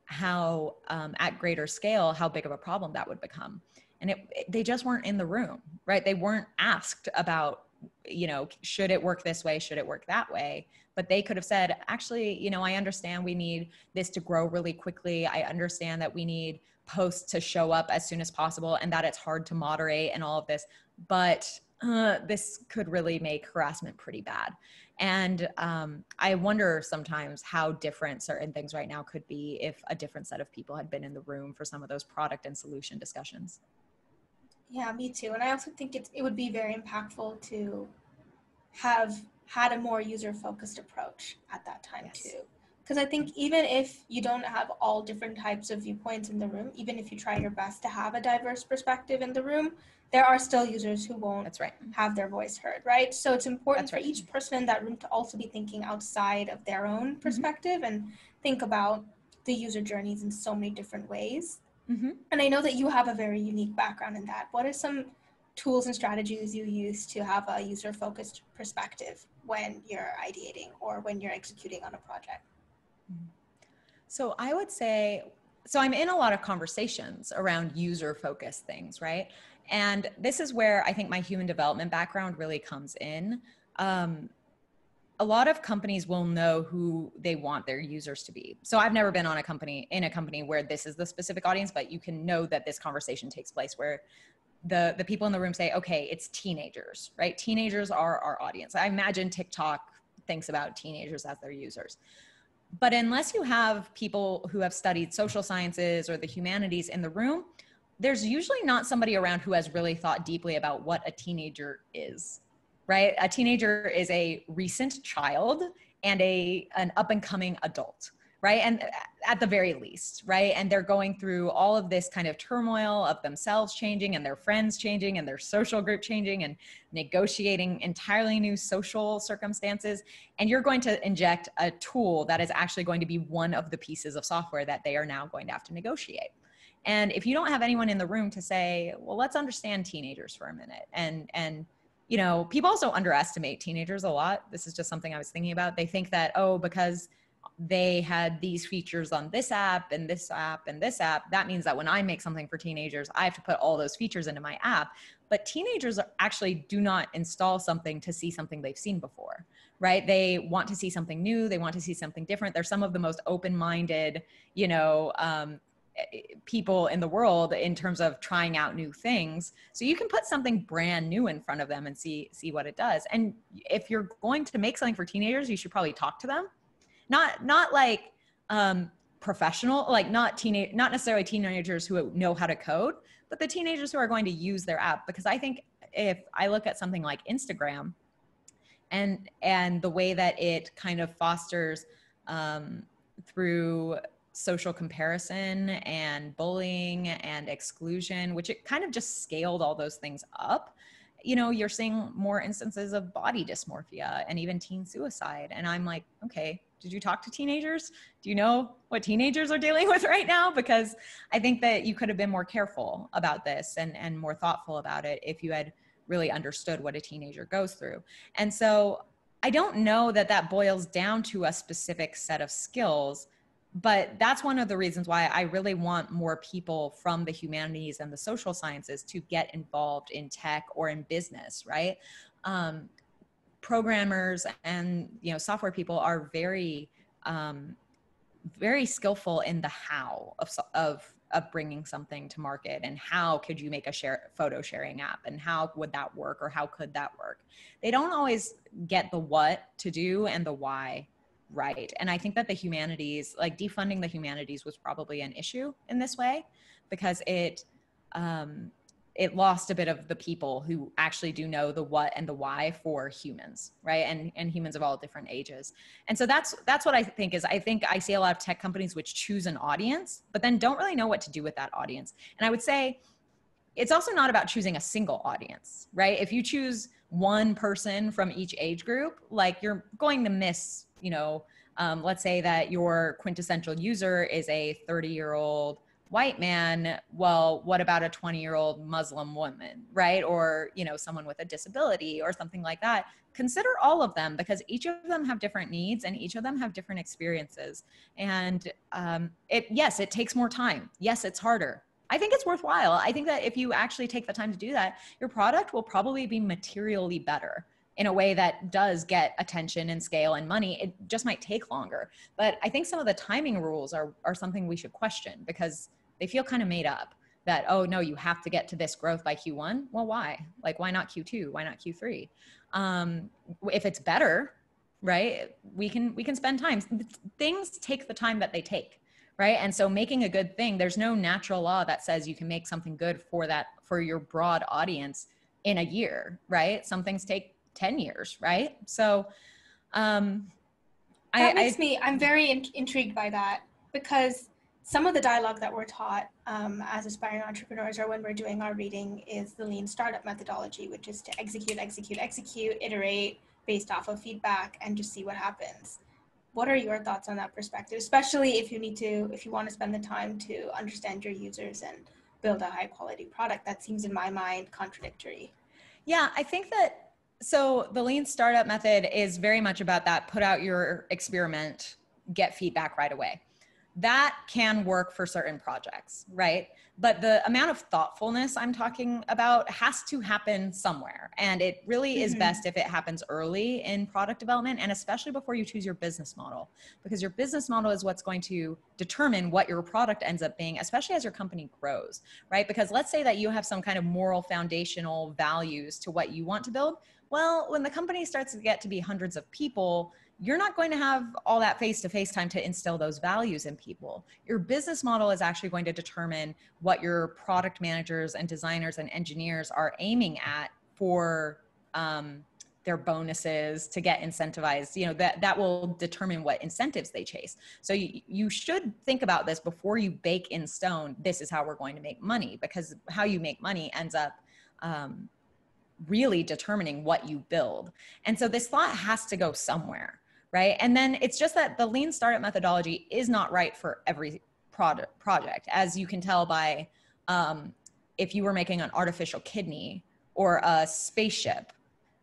how at greater scale, how big of a problem that would become. And they just weren't in the room, right? They weren't asked about, you know, should it work this way? Should it work that way? But they could have said, actually, you know, I understand we need this to grow really quickly. I understand that we need posts to show up as soon as possible and that it's hard to moderate and all of this, but this could really make harassment pretty bad. And I wonder sometimes how different certain things right now could be if a different set of people had been in the room for some of those product and solution discussions. Yeah, me too. And I also think it would be very impactful to have had a more user-focused approach at that time, yes, too. Because I think even if you don't have all different types of viewpoints in the room, even if you try your best to have a diverse perspective in the room, there are still users who won't That's right. have their voice heard, right? So it's important That's for right. each person in that room to also be thinking outside of their own perspective, mm-hmm, and think about the user journeys in so many different ways. Mm-hmm. And I know that you have a very unique background in that. What are some tools and strategies you use to have a user-focused perspective when you're ideating or when you're executing on a project? So I would say, so I'm in a lot of conversations around user-focused things, right? And this is where I think my human development background really comes in. A lot of companies will know who they want their users to be. So I've never been in a company where this is the specific audience, but you can know that this conversation takes place where the people in the room say, okay, it's teenagers, right? Teenagers are our audience. I imagine TikTok thinks about teenagers as their users. But unless you have people who have studied social sciences or the humanities in the room, there's usually not somebody around who has really thought deeply about what a teenager is, right? A teenager is a recent child and an up-and-coming adult, right? And at the very least, right? And they're going through all of this kind of turmoil of themselves changing and their friends changing and their social group changing and negotiating entirely new social circumstances. And you're going to inject a tool that is actually going to be one of the pieces of software that they are now going to have to negotiate. And if you don't have anyone in the room to say, well, let's understand teenagers for a minute. And you know, people also underestimate teenagers a lot. This is just something I was thinking about. They think that, oh, because they had these features on this app and this app and this app. That means that when I make something for teenagers, I have to put all those features into my app. But teenagers actually do not install something to see something they've seen before, right? They want to see something new. They want to see something different. They're some of the most open-minded, you know, people in the world in terms of trying out new things. So you can put something brand new in front of them and see what it does. And if you're going to make something for teenagers, you should probably talk to them. Not like professional, like not necessarily teenagers who know how to code, but the teenagers who are going to use their app. Because I think if I look at something like Instagram and the way that it kind of fosters through social comparison and bullying and exclusion, which it kind of just scaled all those things up, you know, you're seeing more instances of body dysmorphia and even teen suicide. And I'm like, okay, did you talk to teenagers? Do you know what teenagers are dealing with right now? Because I think that you could have been more careful about this and more thoughtful about it if you had really understood what a teenager goes through. And so I don't know that that boils down to a specific set of skills, but that's one of the reasons why I really want more people from the humanities and the social sciences to get involved in tech or in business, right? Programmers and, you know, software people are very, very skillful in the how of bringing something to market, and how could you make a photo sharing app, and how would that work, or how could that work? They don't always get the what to do and the why right. And I think that the humanities, like defunding the humanities, was probably an issue in this way, because it it lost a bit of the people who actually do know the what and the why for humans, right? And humans of all different ages. And so that's what I think is, I think I see a lot of tech companies which choose an audience, but then don't really know what to do with that audience. And I would say it's also not about choosing a single audience, right? If you choose one person from each age group, like you're going to miss, you know, let's say that your quintessential user is a 30-year-old white man. Well, what about a 20-year-old Muslim woman, right? Or, you know, someone with a disability or something like that. Consider all of them, because each of them have different needs and each of them have different experiences. And yes, it takes more time. Yes, it's harder. I think it's worthwhile. I think that if you actually take the time to do that, your product will probably be materially better in a way that does get attention and scale and money. It just might take longer. But I think some of the timing rules are something we should question, because they feel kind of made up that, oh no, you have to get to this growth by Q1. Well, why? Like, why not Q2? Why not Q3? If it's better, right? We can spend time. Things take the time that they take, right? And so making a good thing, there's no natural law that says you can make something good for your broad audience in a year, right? Some things take 10 years, right? So I'm very intrigued by that, because some of the dialogue that we're taught as aspiring entrepreneurs, or when we're doing our reading, is the lean startup methodology, which is to execute, execute, execute, iterate based off of feedback and just see what happens. What are your thoughts on that perspective, especially if you want to spend the time to understand your users and build a high quality product? That seems in my mind contradictory. Yeah, I think that, so the lean startup method is very much about that. Put out your experiment, get feedback right away. That can work for certain projects, right? But the amount of thoughtfulness I'm talking about has to happen somewhere. And it really is best if it happens early in product development, and especially before you choose your business model, because your business model is what's going to determine what your product ends up being, especially as your company grows, right? Because let's say that you have some kind of moral foundational values to what you want to build. Well, when the company starts to get to be hundreds of people, you're not going to have all that face-to-face time to instill those values in people. Your business model is actually going to determine what your product managers and designers and engineers are aiming at for their bonuses, to get incentivized. You know, that will determine what incentives they chase. So you should think about this before you bake in stone, this is how we're going to make money, because how you make money ends up really determining what you build. And so this thought has to go somewhere, right? And then it's just that the lean startup methodology is not right for every project, as you can tell by if you were making an artificial kidney or a spaceship,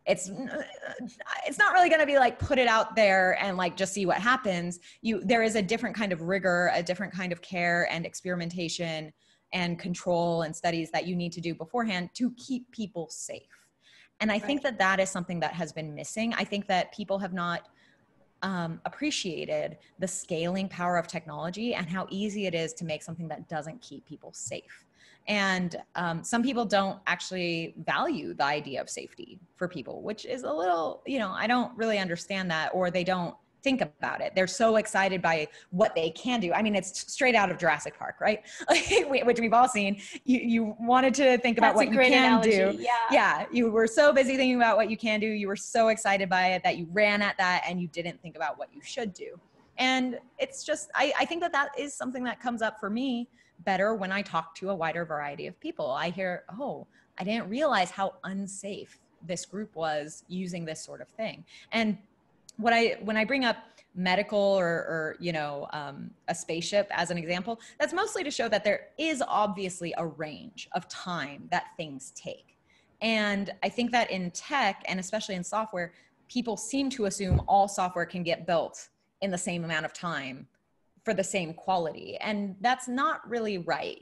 it's not really going to be like, put it out there and like, just see what happens. There is a different kind of rigor, a different kind of care and experimentation and control and studies that you need to do beforehand to keep people safe. And I think that that is something that has been missing. I think that people have not appreciated the scaling power of technology and how easy it is to make something that doesn't keep people safe. And some people don't actually value the idea of safety for people, which is a little, you know, I don't really understand that, or they don't think about it. They're so excited by what they can do. I mean, it's straight out of Jurassic Park, right? Which we've all seen. You wanted to think about what you can do. Yeah. You were so busy thinking about what you can do. You were so excited by it that you ran at that and you didn't think about what you should do. And it's just, I think that that is something that comes up for me better when I talk to a wider variety of people. I hear, oh, I didn't realize how unsafe this group was using this sort of thing. And when I bring up medical or you know, a spaceship as an example, that's mostly to show that there is obviously a range of time that things take. And I think that in tech, and especially in software, people seem to assume all software can get built in the same amount of time for the same quality. And that's not really right.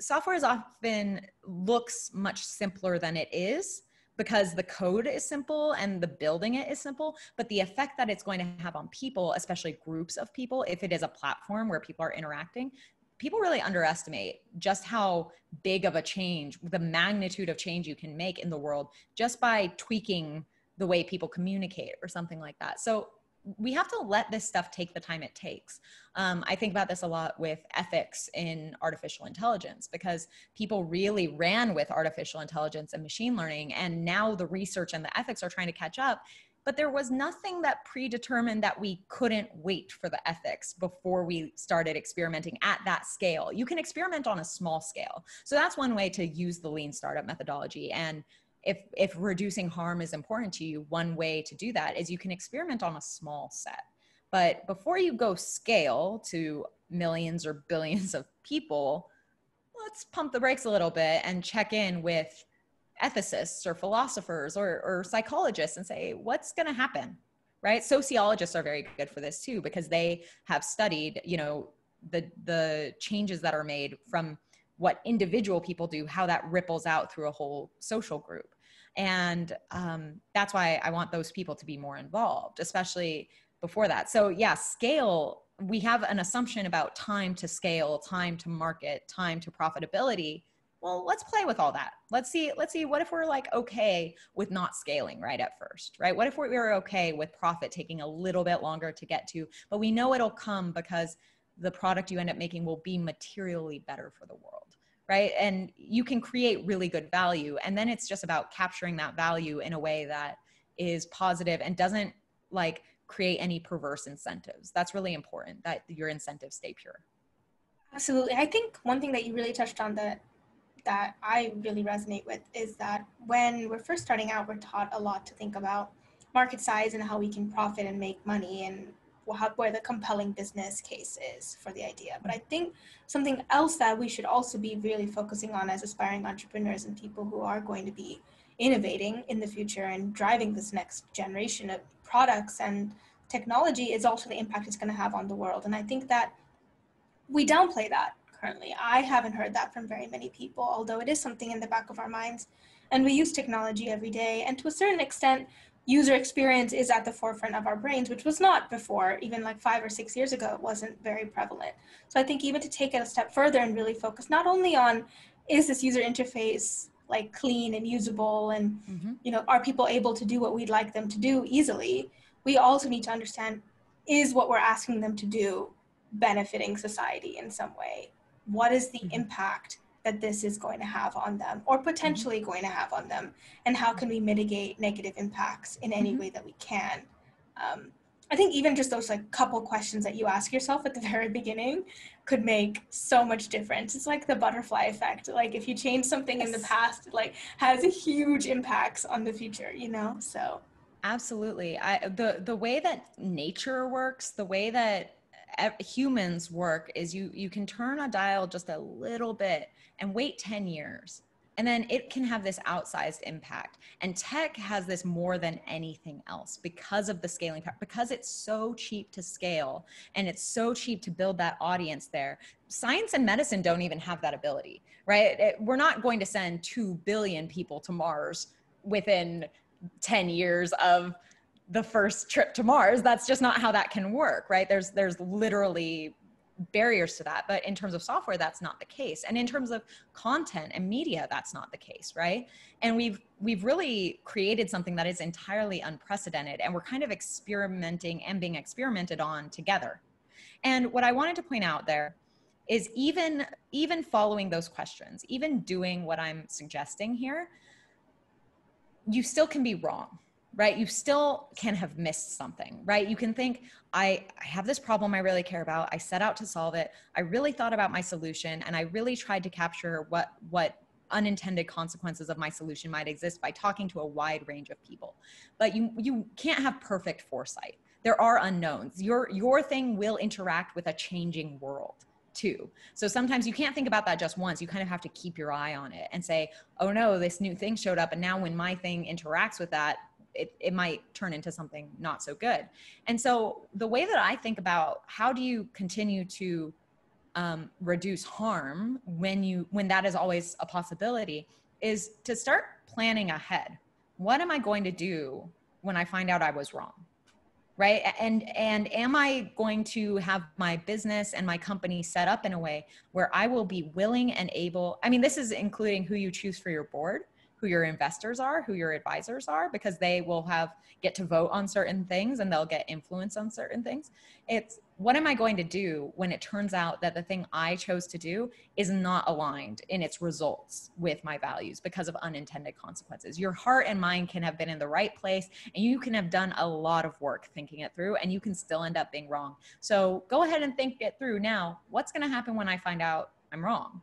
Software is often looks much simpler than it is, because the code is simple and the building it is simple, but the effect that it's going to have on people, especially groups of people, if it is a platform where people are interacting, people really underestimate just how big of a change, the magnitude of change you can make in the world just by tweaking the way people communicate or something like that. So we have to let this stuff take the time it takes. I think about this a lot with ethics in artificial intelligence, because people really ran with artificial intelligence and machine learning, and now the research and the ethics are trying to catch up. But there was nothing that predetermined that we couldn't wait for the ethics before we started experimenting at that scale. You can experiment on a small scale. So that's one way to use the lean startup methodology. And if reducing harm is important to you, one way to do that is you can experiment on a small set. But before you go scale to millions or billions of people, let's pump the brakes a little bit and check in with ethicists or philosophers or psychologists and say, what's going to happen, right? Sociologists are very good for this too, because they have studied, you know, the changes that are made from what individual people do, how that ripples out through a whole social group. And that's why I want those people to be more involved, especially before that. So yeah, scale, we have an assumption about time to scale, time to market, time to profitability. Well, let's play with all that. Let's see what if we're like okay with not scaling right at first, right? What if we were okay with profit taking a little bit longer to get to, but we know it'll come because the product you end up making will be materially better for the world, right? And you can create really good value. And then it's just about capturing that value in a way that is positive and doesn't like create any perverse incentives. That's really important, that your incentives stay pure. Absolutely. I think one thing that you really touched on that I really resonate with is that when we're first starting out, we're taught a lot to think about market size and how we can profit and make money and where the compelling business case is for the idea. But I think something else that we should also be really focusing on as aspiring entrepreneurs and people who are going to be innovating in the future and driving this next generation of products and technology is also the impact it's going to have on the world. And I think that we downplay that currently. I haven't heard that from very many people, although it is something in the back of our minds. And we use technology every day. And to a certain extent, user experience is at the forefront of our brains, which was not before, even like 5 or 6 years ago, it wasn't very prevalent. So I think even to take it a step further and really focus not only on, is this user interface like clean and usable and, you know, are people able to do what we'd like them to do easily? We also need to understand, is what we're asking them to do benefiting society in some way? What is the impact that this is going to have on them or potentially going to have on them, and how can we mitigate negative impacts in any way that we can? I think even just those like couple questions that you ask yourself at the very beginning could make so much difference. It's like the butterfly effect. Like if you change something in the past, it like has a huge impacts on the future, you know, so. Absolutely. The way that nature works, the way that humans work is you can turn a dial just a little bit and wait 10 years And then it can have this outsized impact. And tech has this more than anything else because of the scaling power, because it's so cheap to scale and it's so cheap to build that audience there. Science and medicine don't even have that ability, right? We're not going to send 2 billion people to Mars within 10 years of the first trip to Mars. That's just not how that can work, right? There's literally barriers to that. But in terms of software, that's not the case. And in terms of content and media, that's not the case, right? And we've really created something that is entirely unprecedented, and we're kind of experimenting and being experimented on together. And what I wanted to point out there is even following those questions, even doing what I'm suggesting here, you still can be wrong, right? You still can have missed something, right? You can think, I have this problem I really care about. I set out to solve it. I really thought about my solution, and I really tried to capture what unintended consequences of my solution might exist by talking to a wide range of people. But you can't have perfect foresight. There are unknowns. Your thing will interact with a changing world too. So sometimes you can't think about that just once. You kind of have to keep your eye on it and say, oh no, this new thing showed up, and now when my thing interacts with that, it might turn into something not so good. And so the way that I think about how do you continue to reduce harm when that is always a possibility is to start planning ahead. What am I going to do when I find out I was wrong, right? And am I going to have my business and my company set up in a way where I will be willing and able? I mean, this is including who you choose for your board, who your investors are, who your advisors are, because they will get to vote on certain things and they'll get influence on certain things. It's what am I going to do when it turns out that the thing I chose to do is not aligned in its results with my values because of unintended consequences? Your heart and mind can have been in the right place, and you can have done a lot of work thinking it through, and you can still end up being wrong. So go ahead and think it through now. What's going to happen when I find out I'm wrong?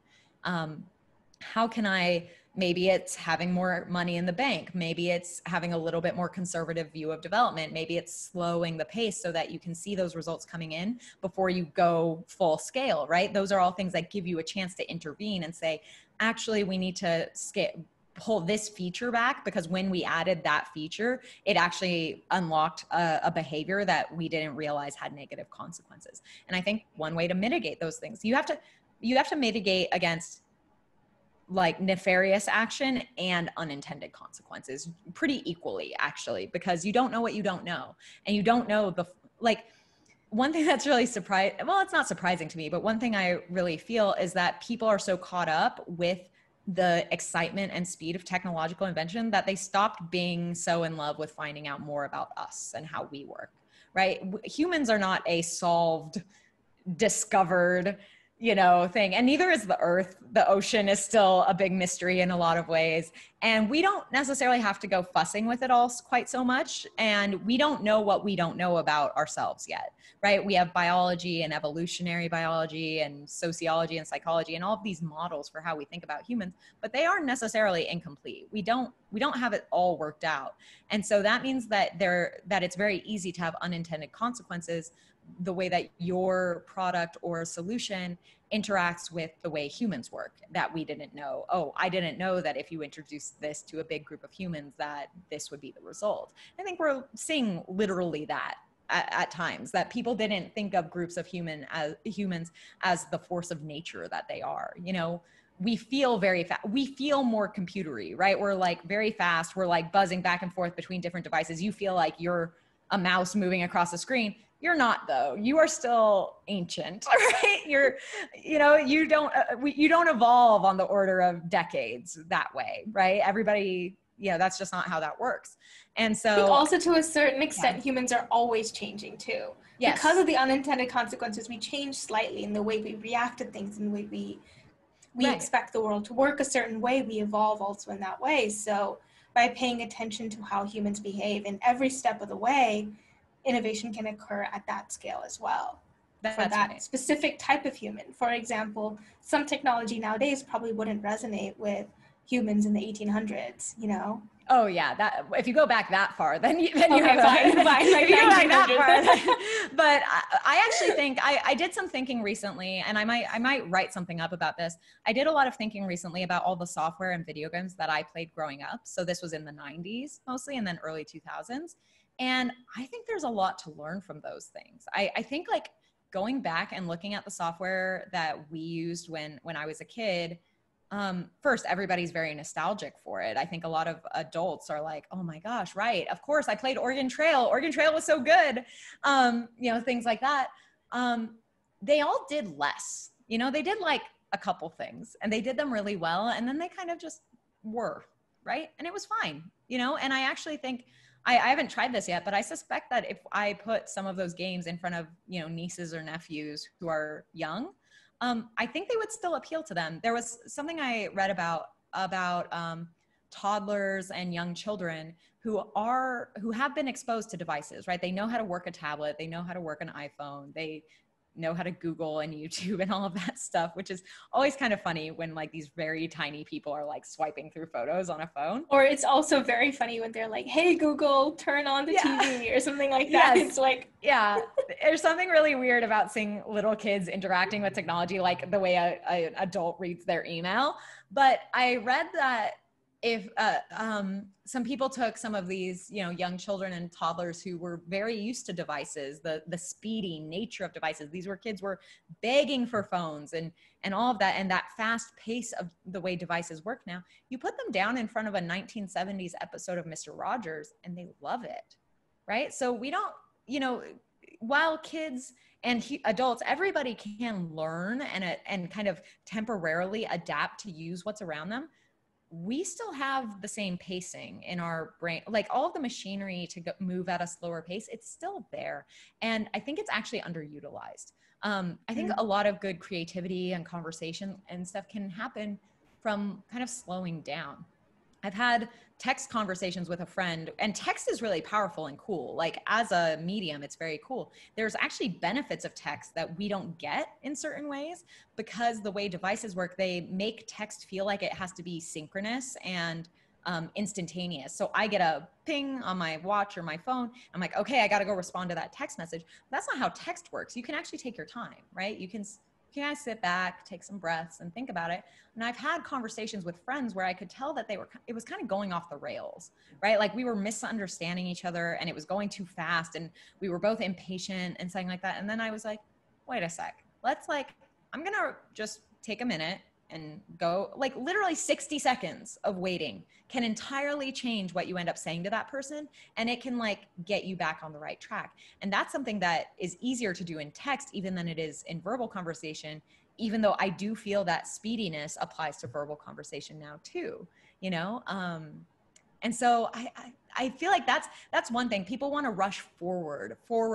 How can I? Maybe it's having more money in the bank. Maybe it's having a little bit more conservative view of development. Maybe it's slowing the pace so that you can see those results coming in before you go full scale, right? Those are all things that give you a chance to intervene and say, actually, we need to pull this feature back, because when we added that feature, it actually unlocked a behavior that we didn't realize had negative consequences. And I think one way to mitigate those things, you have to mitigate against like nefarious action and unintended consequences pretty equally, actually, because you don't know what you don't know. And you don't know one thing that's really surprising, well, it's not surprising to me, but one thing I really feel is that people are so caught up with the excitement and speed of technological invention that they stopped being so in love with finding out more about us and how we work, right? Humans are not a solved, discovered, thing. And neither is the earth. The ocean is still a big mystery in a lot of ways. And we don't necessarily have to go fussing with it all quite so much. And we don't know what we don't know about ourselves yet, right? We have biology and evolutionary biology and sociology and psychology and all of these models for how we think about humans, but they are necessarily incomplete. We don't have it all worked out. And so that means that it's very easy to have unintended consequences the way that your product or solution interacts with the way humans work that we didn't know. Oh, I didn't know that if you introduce this to a big group of humans that this would be the result. I think we're seeing literally that at times, that people didn't think of groups of humans as the force of nature that they are. We feel very fast. We feel more computery, right? We're like very fast. We're like buzzing back and forth between different devices. You feel like you're a mouse moving across the screen. You're not, though. You are still ancient, right? You don't evolve on the order of decades that way, right? Everybody, that's just not how that works. And so I think also to a certain extent, humans are always changing too. Yes. Because of the unintended consequences, we change slightly in the way we react to things and the way we expect the world to work a certain way. We evolve also in that way. So by paying attention to how humans behave in every step of the way, innovation can occur at that scale as well. That's right. Specific type of human. For example, some technology nowadays probably wouldn't resonate with humans in the 1800s, you know? Oh yeah, that if you go back that far, then you have fine. But I actually think I did some thinking recently, and I might write something up about this. I did a lot of thinking recently about all the software and video games that I played growing up. So this was in the 90s mostly, and then early 2000s. And I think there's a lot to learn from those things. I think like going back and looking at the software that we used when I was a kid. First, everybody's very nostalgic for it. I think a lot of adults are like, oh my gosh, right. Of course, I played Oregon Trail. Oregon Trail was so good. You know, things like that. They all did less, you know, they did like a couple things and they did them really well. And then they kind of just were, right. And it was fine, you know, and I actually think I haven't tried this yet, but I suspect that if I put some of those games in front of, you know, nieces or nephews who are young, I think they would still appeal to them. There was something I read about toddlers and young children who have been exposed to devices, right? They know how to work a tablet. They know how to work an iPhone. They know how to Google and YouTube and all of that stuff, which is always kind of funny when like these very tiny people are like swiping through photos on a phone. Or it's also very funny when they're like, hey, Google, turn on the TV or something like that. Yes. It's like, yeah, there's something really weird about seeing little kids interacting with technology, like the way an adult reads their email. But I read that if some people took some of these, you know, young children and toddlers who were very used to devices, the speedy nature of devices, these were kids were begging for phones and all of that, and that fast pace of the way devices work now, you put them down in front of a 1970s episode of Mr. Rogers and they love it, right? So we don't, you know, while kids and adults, everybody can learn and kind of temporarily adapt to use what's around them, we still have the same pacing in our brain, like all of the machinery to move at a slower pace, it's still there. And I think it's actually underutilized. I think a lot of good creativity and conversation and stuff can happen from kind of slowing down. I've had text conversations with a friend, and text is really powerful and cool. Like as a medium, it's very cool. There's actually benefits of text that we don't get in certain ways because the way devices work, they make text feel like it has to be synchronous and instantaneous. So I get a ping on my watch or my phone. I'm like, okay, I got to go respond to that text message. But that's not how text works. You can actually take your time, right? You can sit back, take some breaths and think about it. And I've had conversations with friends where I could tell that it was kind of going off the rails, right? Like we were misunderstanding each other and it was going too fast and we were both impatient and something like that. And then I was like, wait a sec, I'm going to just take a minute and go, like literally 60 seconds of waiting can entirely change what you end up saying to that person. And it can like get you back on the right track. And that's something that is easier to do in text even than it is in verbal conversation, even though I do feel that speediness applies to verbal conversation now too, you know? And so I feel like that's one thing. People want to rush forward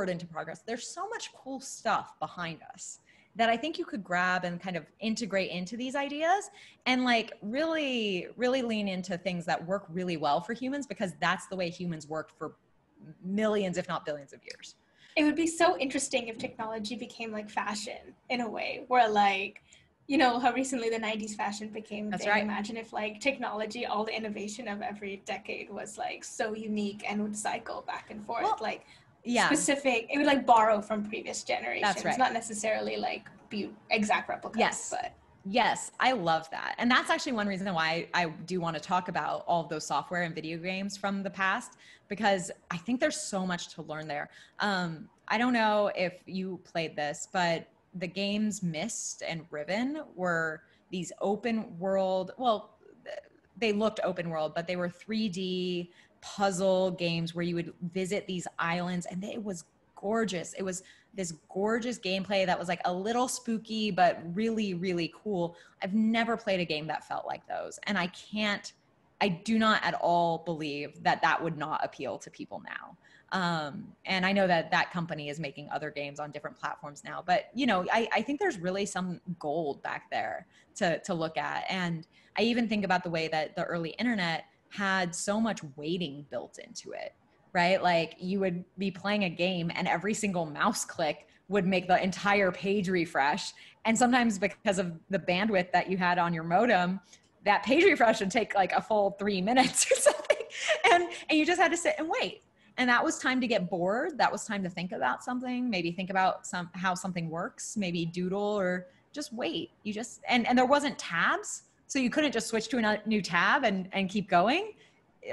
into progress. There's so much cool stuff behind us that I think you could grab and kind of integrate into these ideas and like really, really lean into things that work really well for humans, because that's the way humans worked for millions, if not billions of years. It would be so interesting if technology became like fashion in a way where like, you know, how recently the 90s fashion became a thing. Right. Imagine if like technology, all the innovation of every decade was like so unique and would cycle back and forth. Well, like. Yeah. Specific, it would like borrow from previous generations. That's right. It's not necessarily like be exact replicas. Yes. But yes, I love that. And that's actually one reason why I do want to talk about all of those software and video games from the past, because I think there's so much to learn there. I don't know if you played this, but the games Myst and Riven were these open world, well, they looked open world, but they were 3D puzzle games where you would visit these islands, and it was gorgeous. It was this gorgeous gameplay that was like a little spooky, but really, really cool. I've never played a game that felt like those. And I do not at all believe that would not appeal to people now. And I know that company is making other games on different platforms now, but you know, I think there's really some gold back there to look at. And I even think about the way that the early internet had so much waiting built into it, right? Like you would be playing a game and every single mouse click would make the entire page refresh. And sometimes because of the bandwidth that you had on your modem, that page refresh would take like a full 3 minutes or something. And you just had to sit and wait. And that was time to get bored. That was time to think about something, maybe think about how something works, maybe doodle or just wait. You just, and there wasn't tabs. So you couldn't just switch to a new tab and keep going.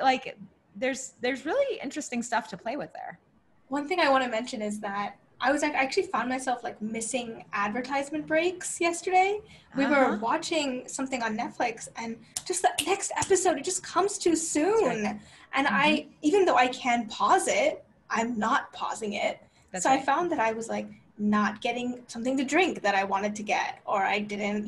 Like there's really interesting stuff to play with there. One thing I want to mention is that I actually found myself like missing advertisement breaks yesterday. We were watching something on Netflix and just the next episode, it just comes too soon. Right. And even though I can pause it, I'm not pausing it. That's so right. I found that I was like not getting something to drink that I wanted to get, or I didn't,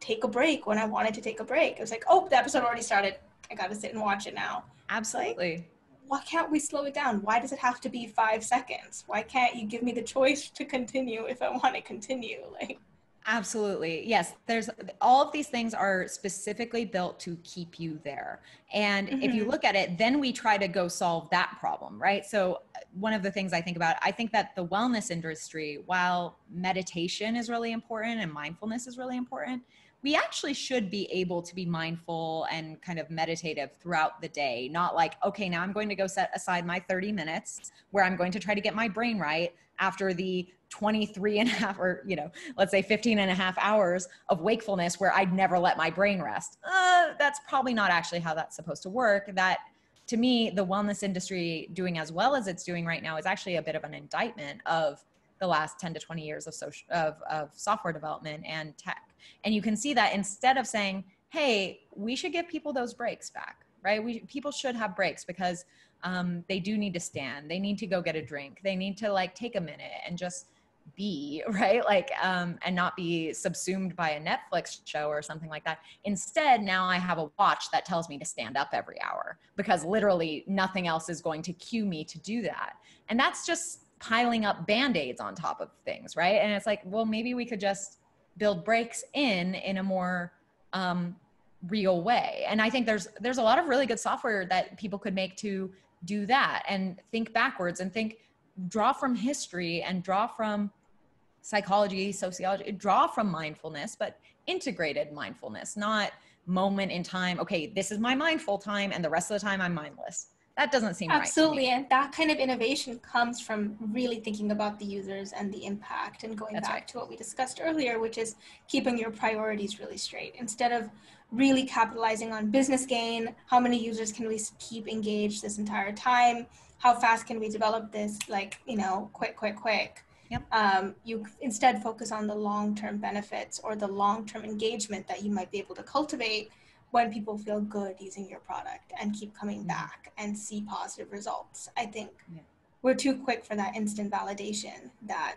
take a break when I wanted to take a break. It was like, oh, the episode already started. I got to sit and watch it now. Absolutely. Like, why can't we slow it down? Why does it have to be 5 seconds? Why can't you give me the choice to continue if I want to continue? Like, absolutely. Yes. There's all of these things are specifically built to keep you there. And if you look at it, then we try to go solve that problem, right? So one of the things I think about, I think that the wellness industry, while meditation is really important and mindfulness is really important, we actually should be able to be mindful and kind of meditative throughout the day. Not like, okay, now I'm going to go set aside my 30 minutes where I'm going to try to get my brain right after the 23 and a half, or, let's say 15 and a half hours of wakefulness where I'd never let my brain rest. That's probably not actually how that's supposed to work. That, to me, the wellness industry doing as well as it's doing right now is actually a bit of an indictment of the last 10 to 20 years of software development and tech. And you can see that instead of saying, hey, we should give people those breaks back, right? People should have breaks because they do need to stand. They need to go get a drink. They need to like take a minute and just be, right? Like, and not be subsumed by a Netflix show or something like that. Instead, now I have a watch that tells me to stand up every hour because literally nothing else is going to cue me to do that. And that's just piling up Band-Aids on top of things, right? And it's like, well, maybe we could just build breaks in a more real way. And I think there's a lot of really good software that people could make to do that and think backwards and draw from history and draw from psychology, sociology, draw from mindfulness, but integrated mindfulness, not moment in time. Okay, this is my mindful time and the rest of the time I'm mindless. That doesn't seem right. Absolutely. And that kind of innovation comes from really thinking about the users and the impact and going back to what we discussed earlier, which is keeping your priorities really straight. Instead of really capitalizing on business gain, how many users can we keep engaged this entire time? How fast can we develop this? Like, quick. Yep. You instead focus on the long-term benefits or the long-term engagement that you might be able to cultivate when people feel good using your product and keep coming back and see positive results. I think we're too quick for that instant validation that,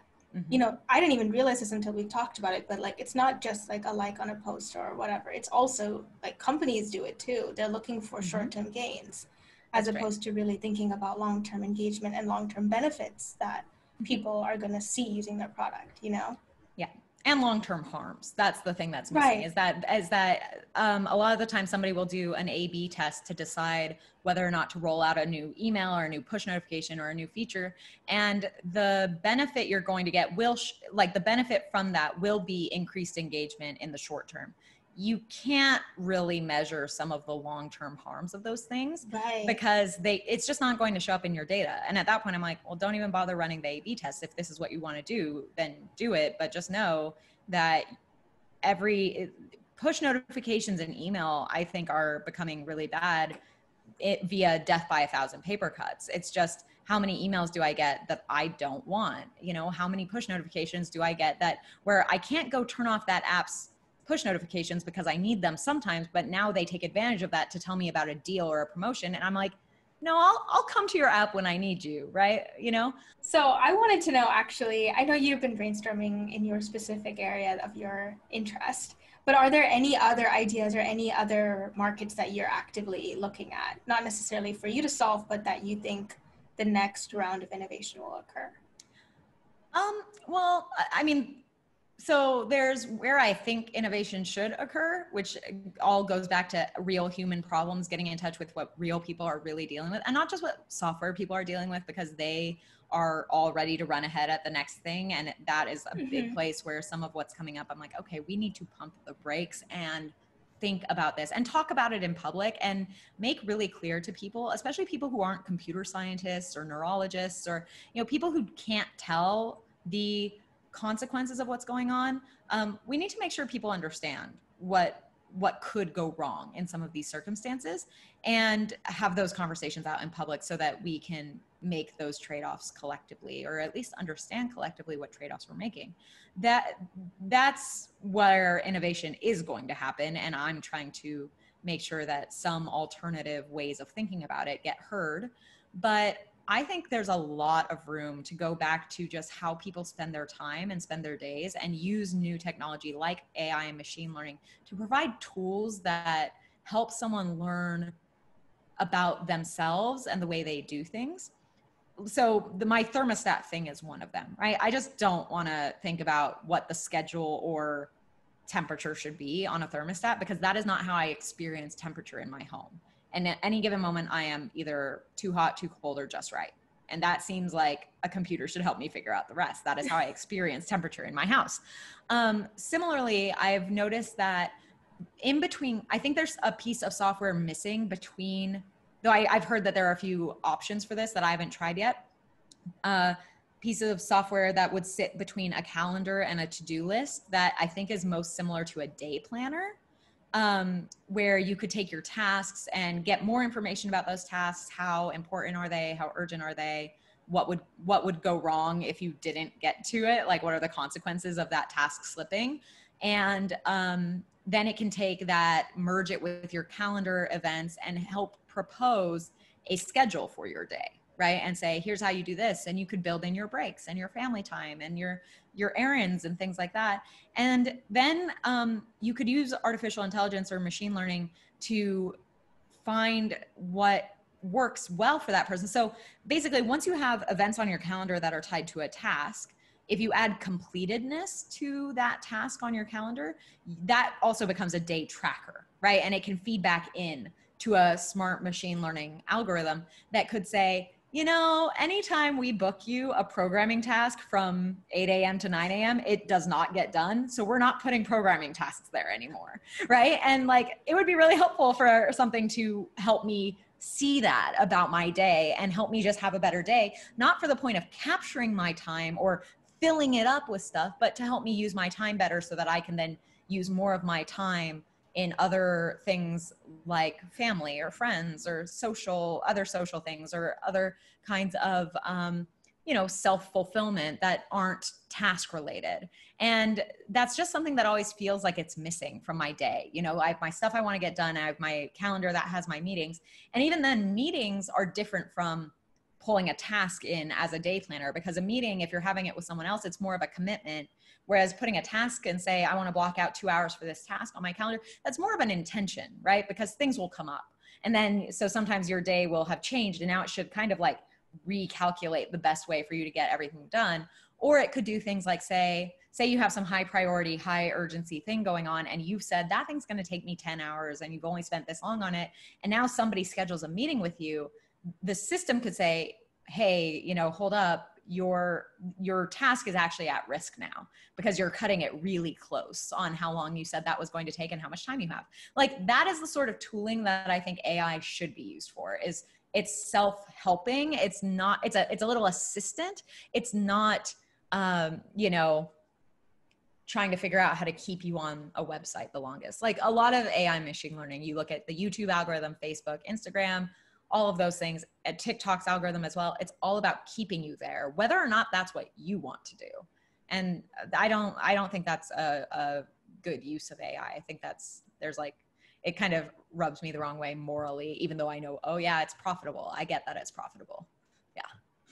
I didn't even realize this until we talked about it, but like, it's not just like a like on a post or whatever. It's also like companies do it too. They're looking for short-term gains as opposed to really thinking about long-term engagement and long-term benefits that people are going to see using their product, Yeah. And long-term harms. That's the thing that's missing is that a lot of the time somebody will do an A/B test to decide whether or not to roll out a new email or a new push notification or a new feature. And the benefit you're going to get the benefit from that will be increased engagement in the short term. You can't really measure some of the long-term harms of those things because it's just not going to show up in your data. And at that point, I'm like, well, don't even bother running the A/B test. If this is what you want to do, then do it. But just know that every push notifications and email, I think, are becoming really bad via death by 1,000 paper cuts. It's just how many emails do I get that I don't want? How many push notifications do I get that where I can't go turn off that app's push notifications because I need them sometimes, but now they take advantage of that to tell me about a deal or a promotion. And I'm like, no, I'll come to your app when I need you. Right. So I wanted to know, actually, I know you've been brainstorming in your specific area of your interest, but are there any other ideas or any other markets that you're actively looking at? Not necessarily for you to solve, but that you think the next round of innovation will occur? Well, I mean, so there's where I think innovation should occur, which all goes back to real human problems, getting in touch with what real people are really dealing with, and not just what software people are dealing with, because they are all ready to run ahead at the next thing. And that is a big place where some of what's coming up, I'm like, okay, we need to pump the brakes and think about this and talk about it in public and make really clear to people, especially people who aren't computer scientists or neurologists or, you know, people who can't tell the consequences of what's going on. We need to make sure people understand what could go wrong in some of these circumstances and have those conversations out in public so that we can make those trade-offs collectively, or at least understand collectively what trade-offs we're making. That's where innovation is going to happen. And I'm trying to make sure that some alternative ways of thinking about it get heard. But I think there's a lot of room to go back to just how people spend their time and spend their days and use new technology like AI and machine learning to provide tools that help someone learn about themselves and the way they do things. So my thermostat thing is one of them, right? I just don't want to think about what the schedule or temperature should be on a thermostat, because that is not how I experience temperature in my home. And at any given moment, I am either too hot, too cold, or just right. And that seems like a computer should help me figure out the rest. That is how I experience temperature in my house. Similarly, I've noticed that in between, I think there's a piece of software missing between, though I've heard that there are a few options for this that I haven't tried yet, pieces of software that would sit between a calendar and a to-do list that I think is most similar to a day planner. Where you could take your tasks and get more information about those tasks. How important are they? How urgent are they? What would go wrong if you didn't get to it? Like, what are the consequences of that task slipping? And then it can take that, merge it with your calendar events, and help propose a schedule for your day, right? And say, here's how you do this. And you could build in your breaks and your family time and your errands and things like that. And then you could use artificial intelligence or machine learning to find what works well for that person. So basically, once you have events on your calendar that are tied to a task, if you add completedness to that task on your calendar, that also becomes a day tracker, right? And it can feed back in to a smart machine learning algorithm that could say, you know, anytime we book you a programming task from 8 a.m. to 9 a.m., it does not get done. So we're not putting programming tasks there anymore, right? And like, it would be really helpful for something to help me see that about my day and help me just have a better day, not for the point of capturing my time or filling it up with stuff, but to help me use my time better so that I can then use more of my time in other things like family or friends or other social things or other kinds of, you know, self-fulfillment that aren't task related. And that's just something that always feels like it's missing from my day. You know, I have my stuff I want to get done. I have my calendar that has my meetings. And even then, meetings are different from pulling a task in as a day planner, because a meeting, if you're having it with someone else, it's more of a commitment. Whereas putting a task and say, I want to block out 2 hours for this task on my calendar, that's more of an intention, right? Because things will come up. And then, so sometimes your day will have changed, and now it should kind of like recalculate the best way for you to get everything done. Or it could do things like say you have some high priority, high urgency thing going on, and you've said that thing's going to take me 10 hours and you've only spent this long on it. And now somebody schedules a meeting with you. The system could say, hey, you know, hold up. Your task is actually at risk now because you're cutting it really close on how long you said that was going to take and how much time you have. Like, that is the sort of tooling that I think AI should be used for. Is it's self-helping. It's not, it's a little assistant. It's not, you know, trying to figure out how to keep you on a website the longest. Like, a lot of AI machine learning, you look at the YouTube algorithm, Facebook, Instagram, all of those things, at TikTok's algorithm as well. It's all about keeping you there, whether or not that's what you want to do. And I don't think that's a good use of AI. I think there's like, it kind of rubs me the wrong way morally, even though I know, oh yeah, it's profitable. I get that it's profitable. Yeah.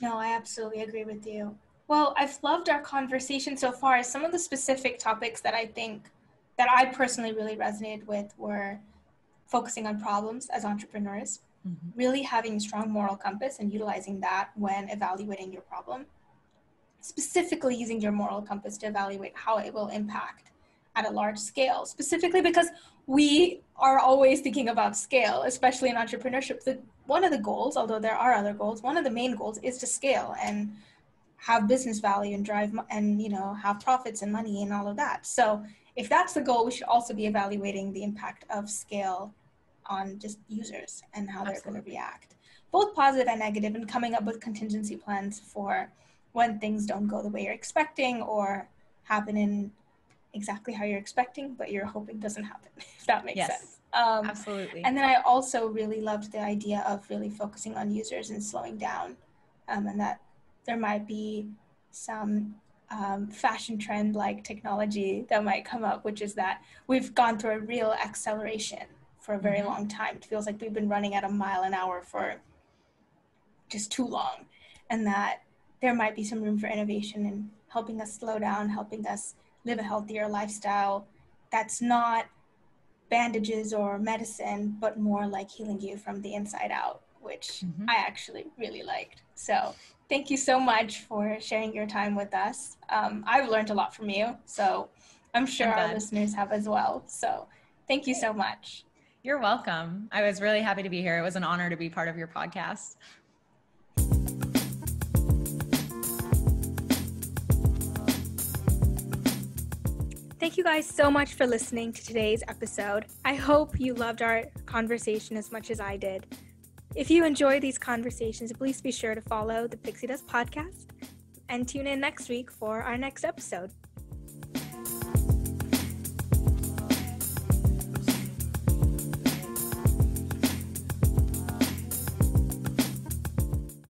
No, I absolutely agree with you. Well, I've loved our conversation so far. Some of the specific topics that I think that I personally really resonated with were focusing on problems as entrepreneurs, really having a strong moral compass and utilizing that when evaluating your problem, specifically using your moral compass to evaluate how it will impact at a large scale, specifically because we are always thinking about scale, especially in entrepreneurship. One of the goals, although there are other goals, one of the main goals is to scale and have business value and drive and, you know, have profits and money and all of that. So if that's the goal, we should also be evaluating the impact of scale on just users and how they're going to react, both positive and negative, and coming up with contingency plans for when things don't go the way you're expecting or happen in exactly how you're expecting, but you're hoping doesn't happen, if that makes sense. Absolutely. And then I also really loved the idea of really focusing on users and slowing down, and that there might be some fashion trend like technology that might come up, which is that we've gone through a real acceleration for a very long time. It feels like we've been running at a mile an hour for just too long, and that there might be some room for innovation and helping us slow down, helping us live a healthier lifestyle that's not bandages or medicine, but more like healing you from the inside out, which I actually really liked. So thank you so much for sharing your time with us. I've learned a lot from you, so I'm sure our listeners have as well. So thank you so much. You're welcome. I was really happy to be here. It was an honor to be part of your podcast. Thank you guys so much for listening to today's episode. I hope you loved our conversation as much as I did. If you enjoy these conversations, please be sure to follow the Pixie Dust Podcast and tune in next week for our next episode.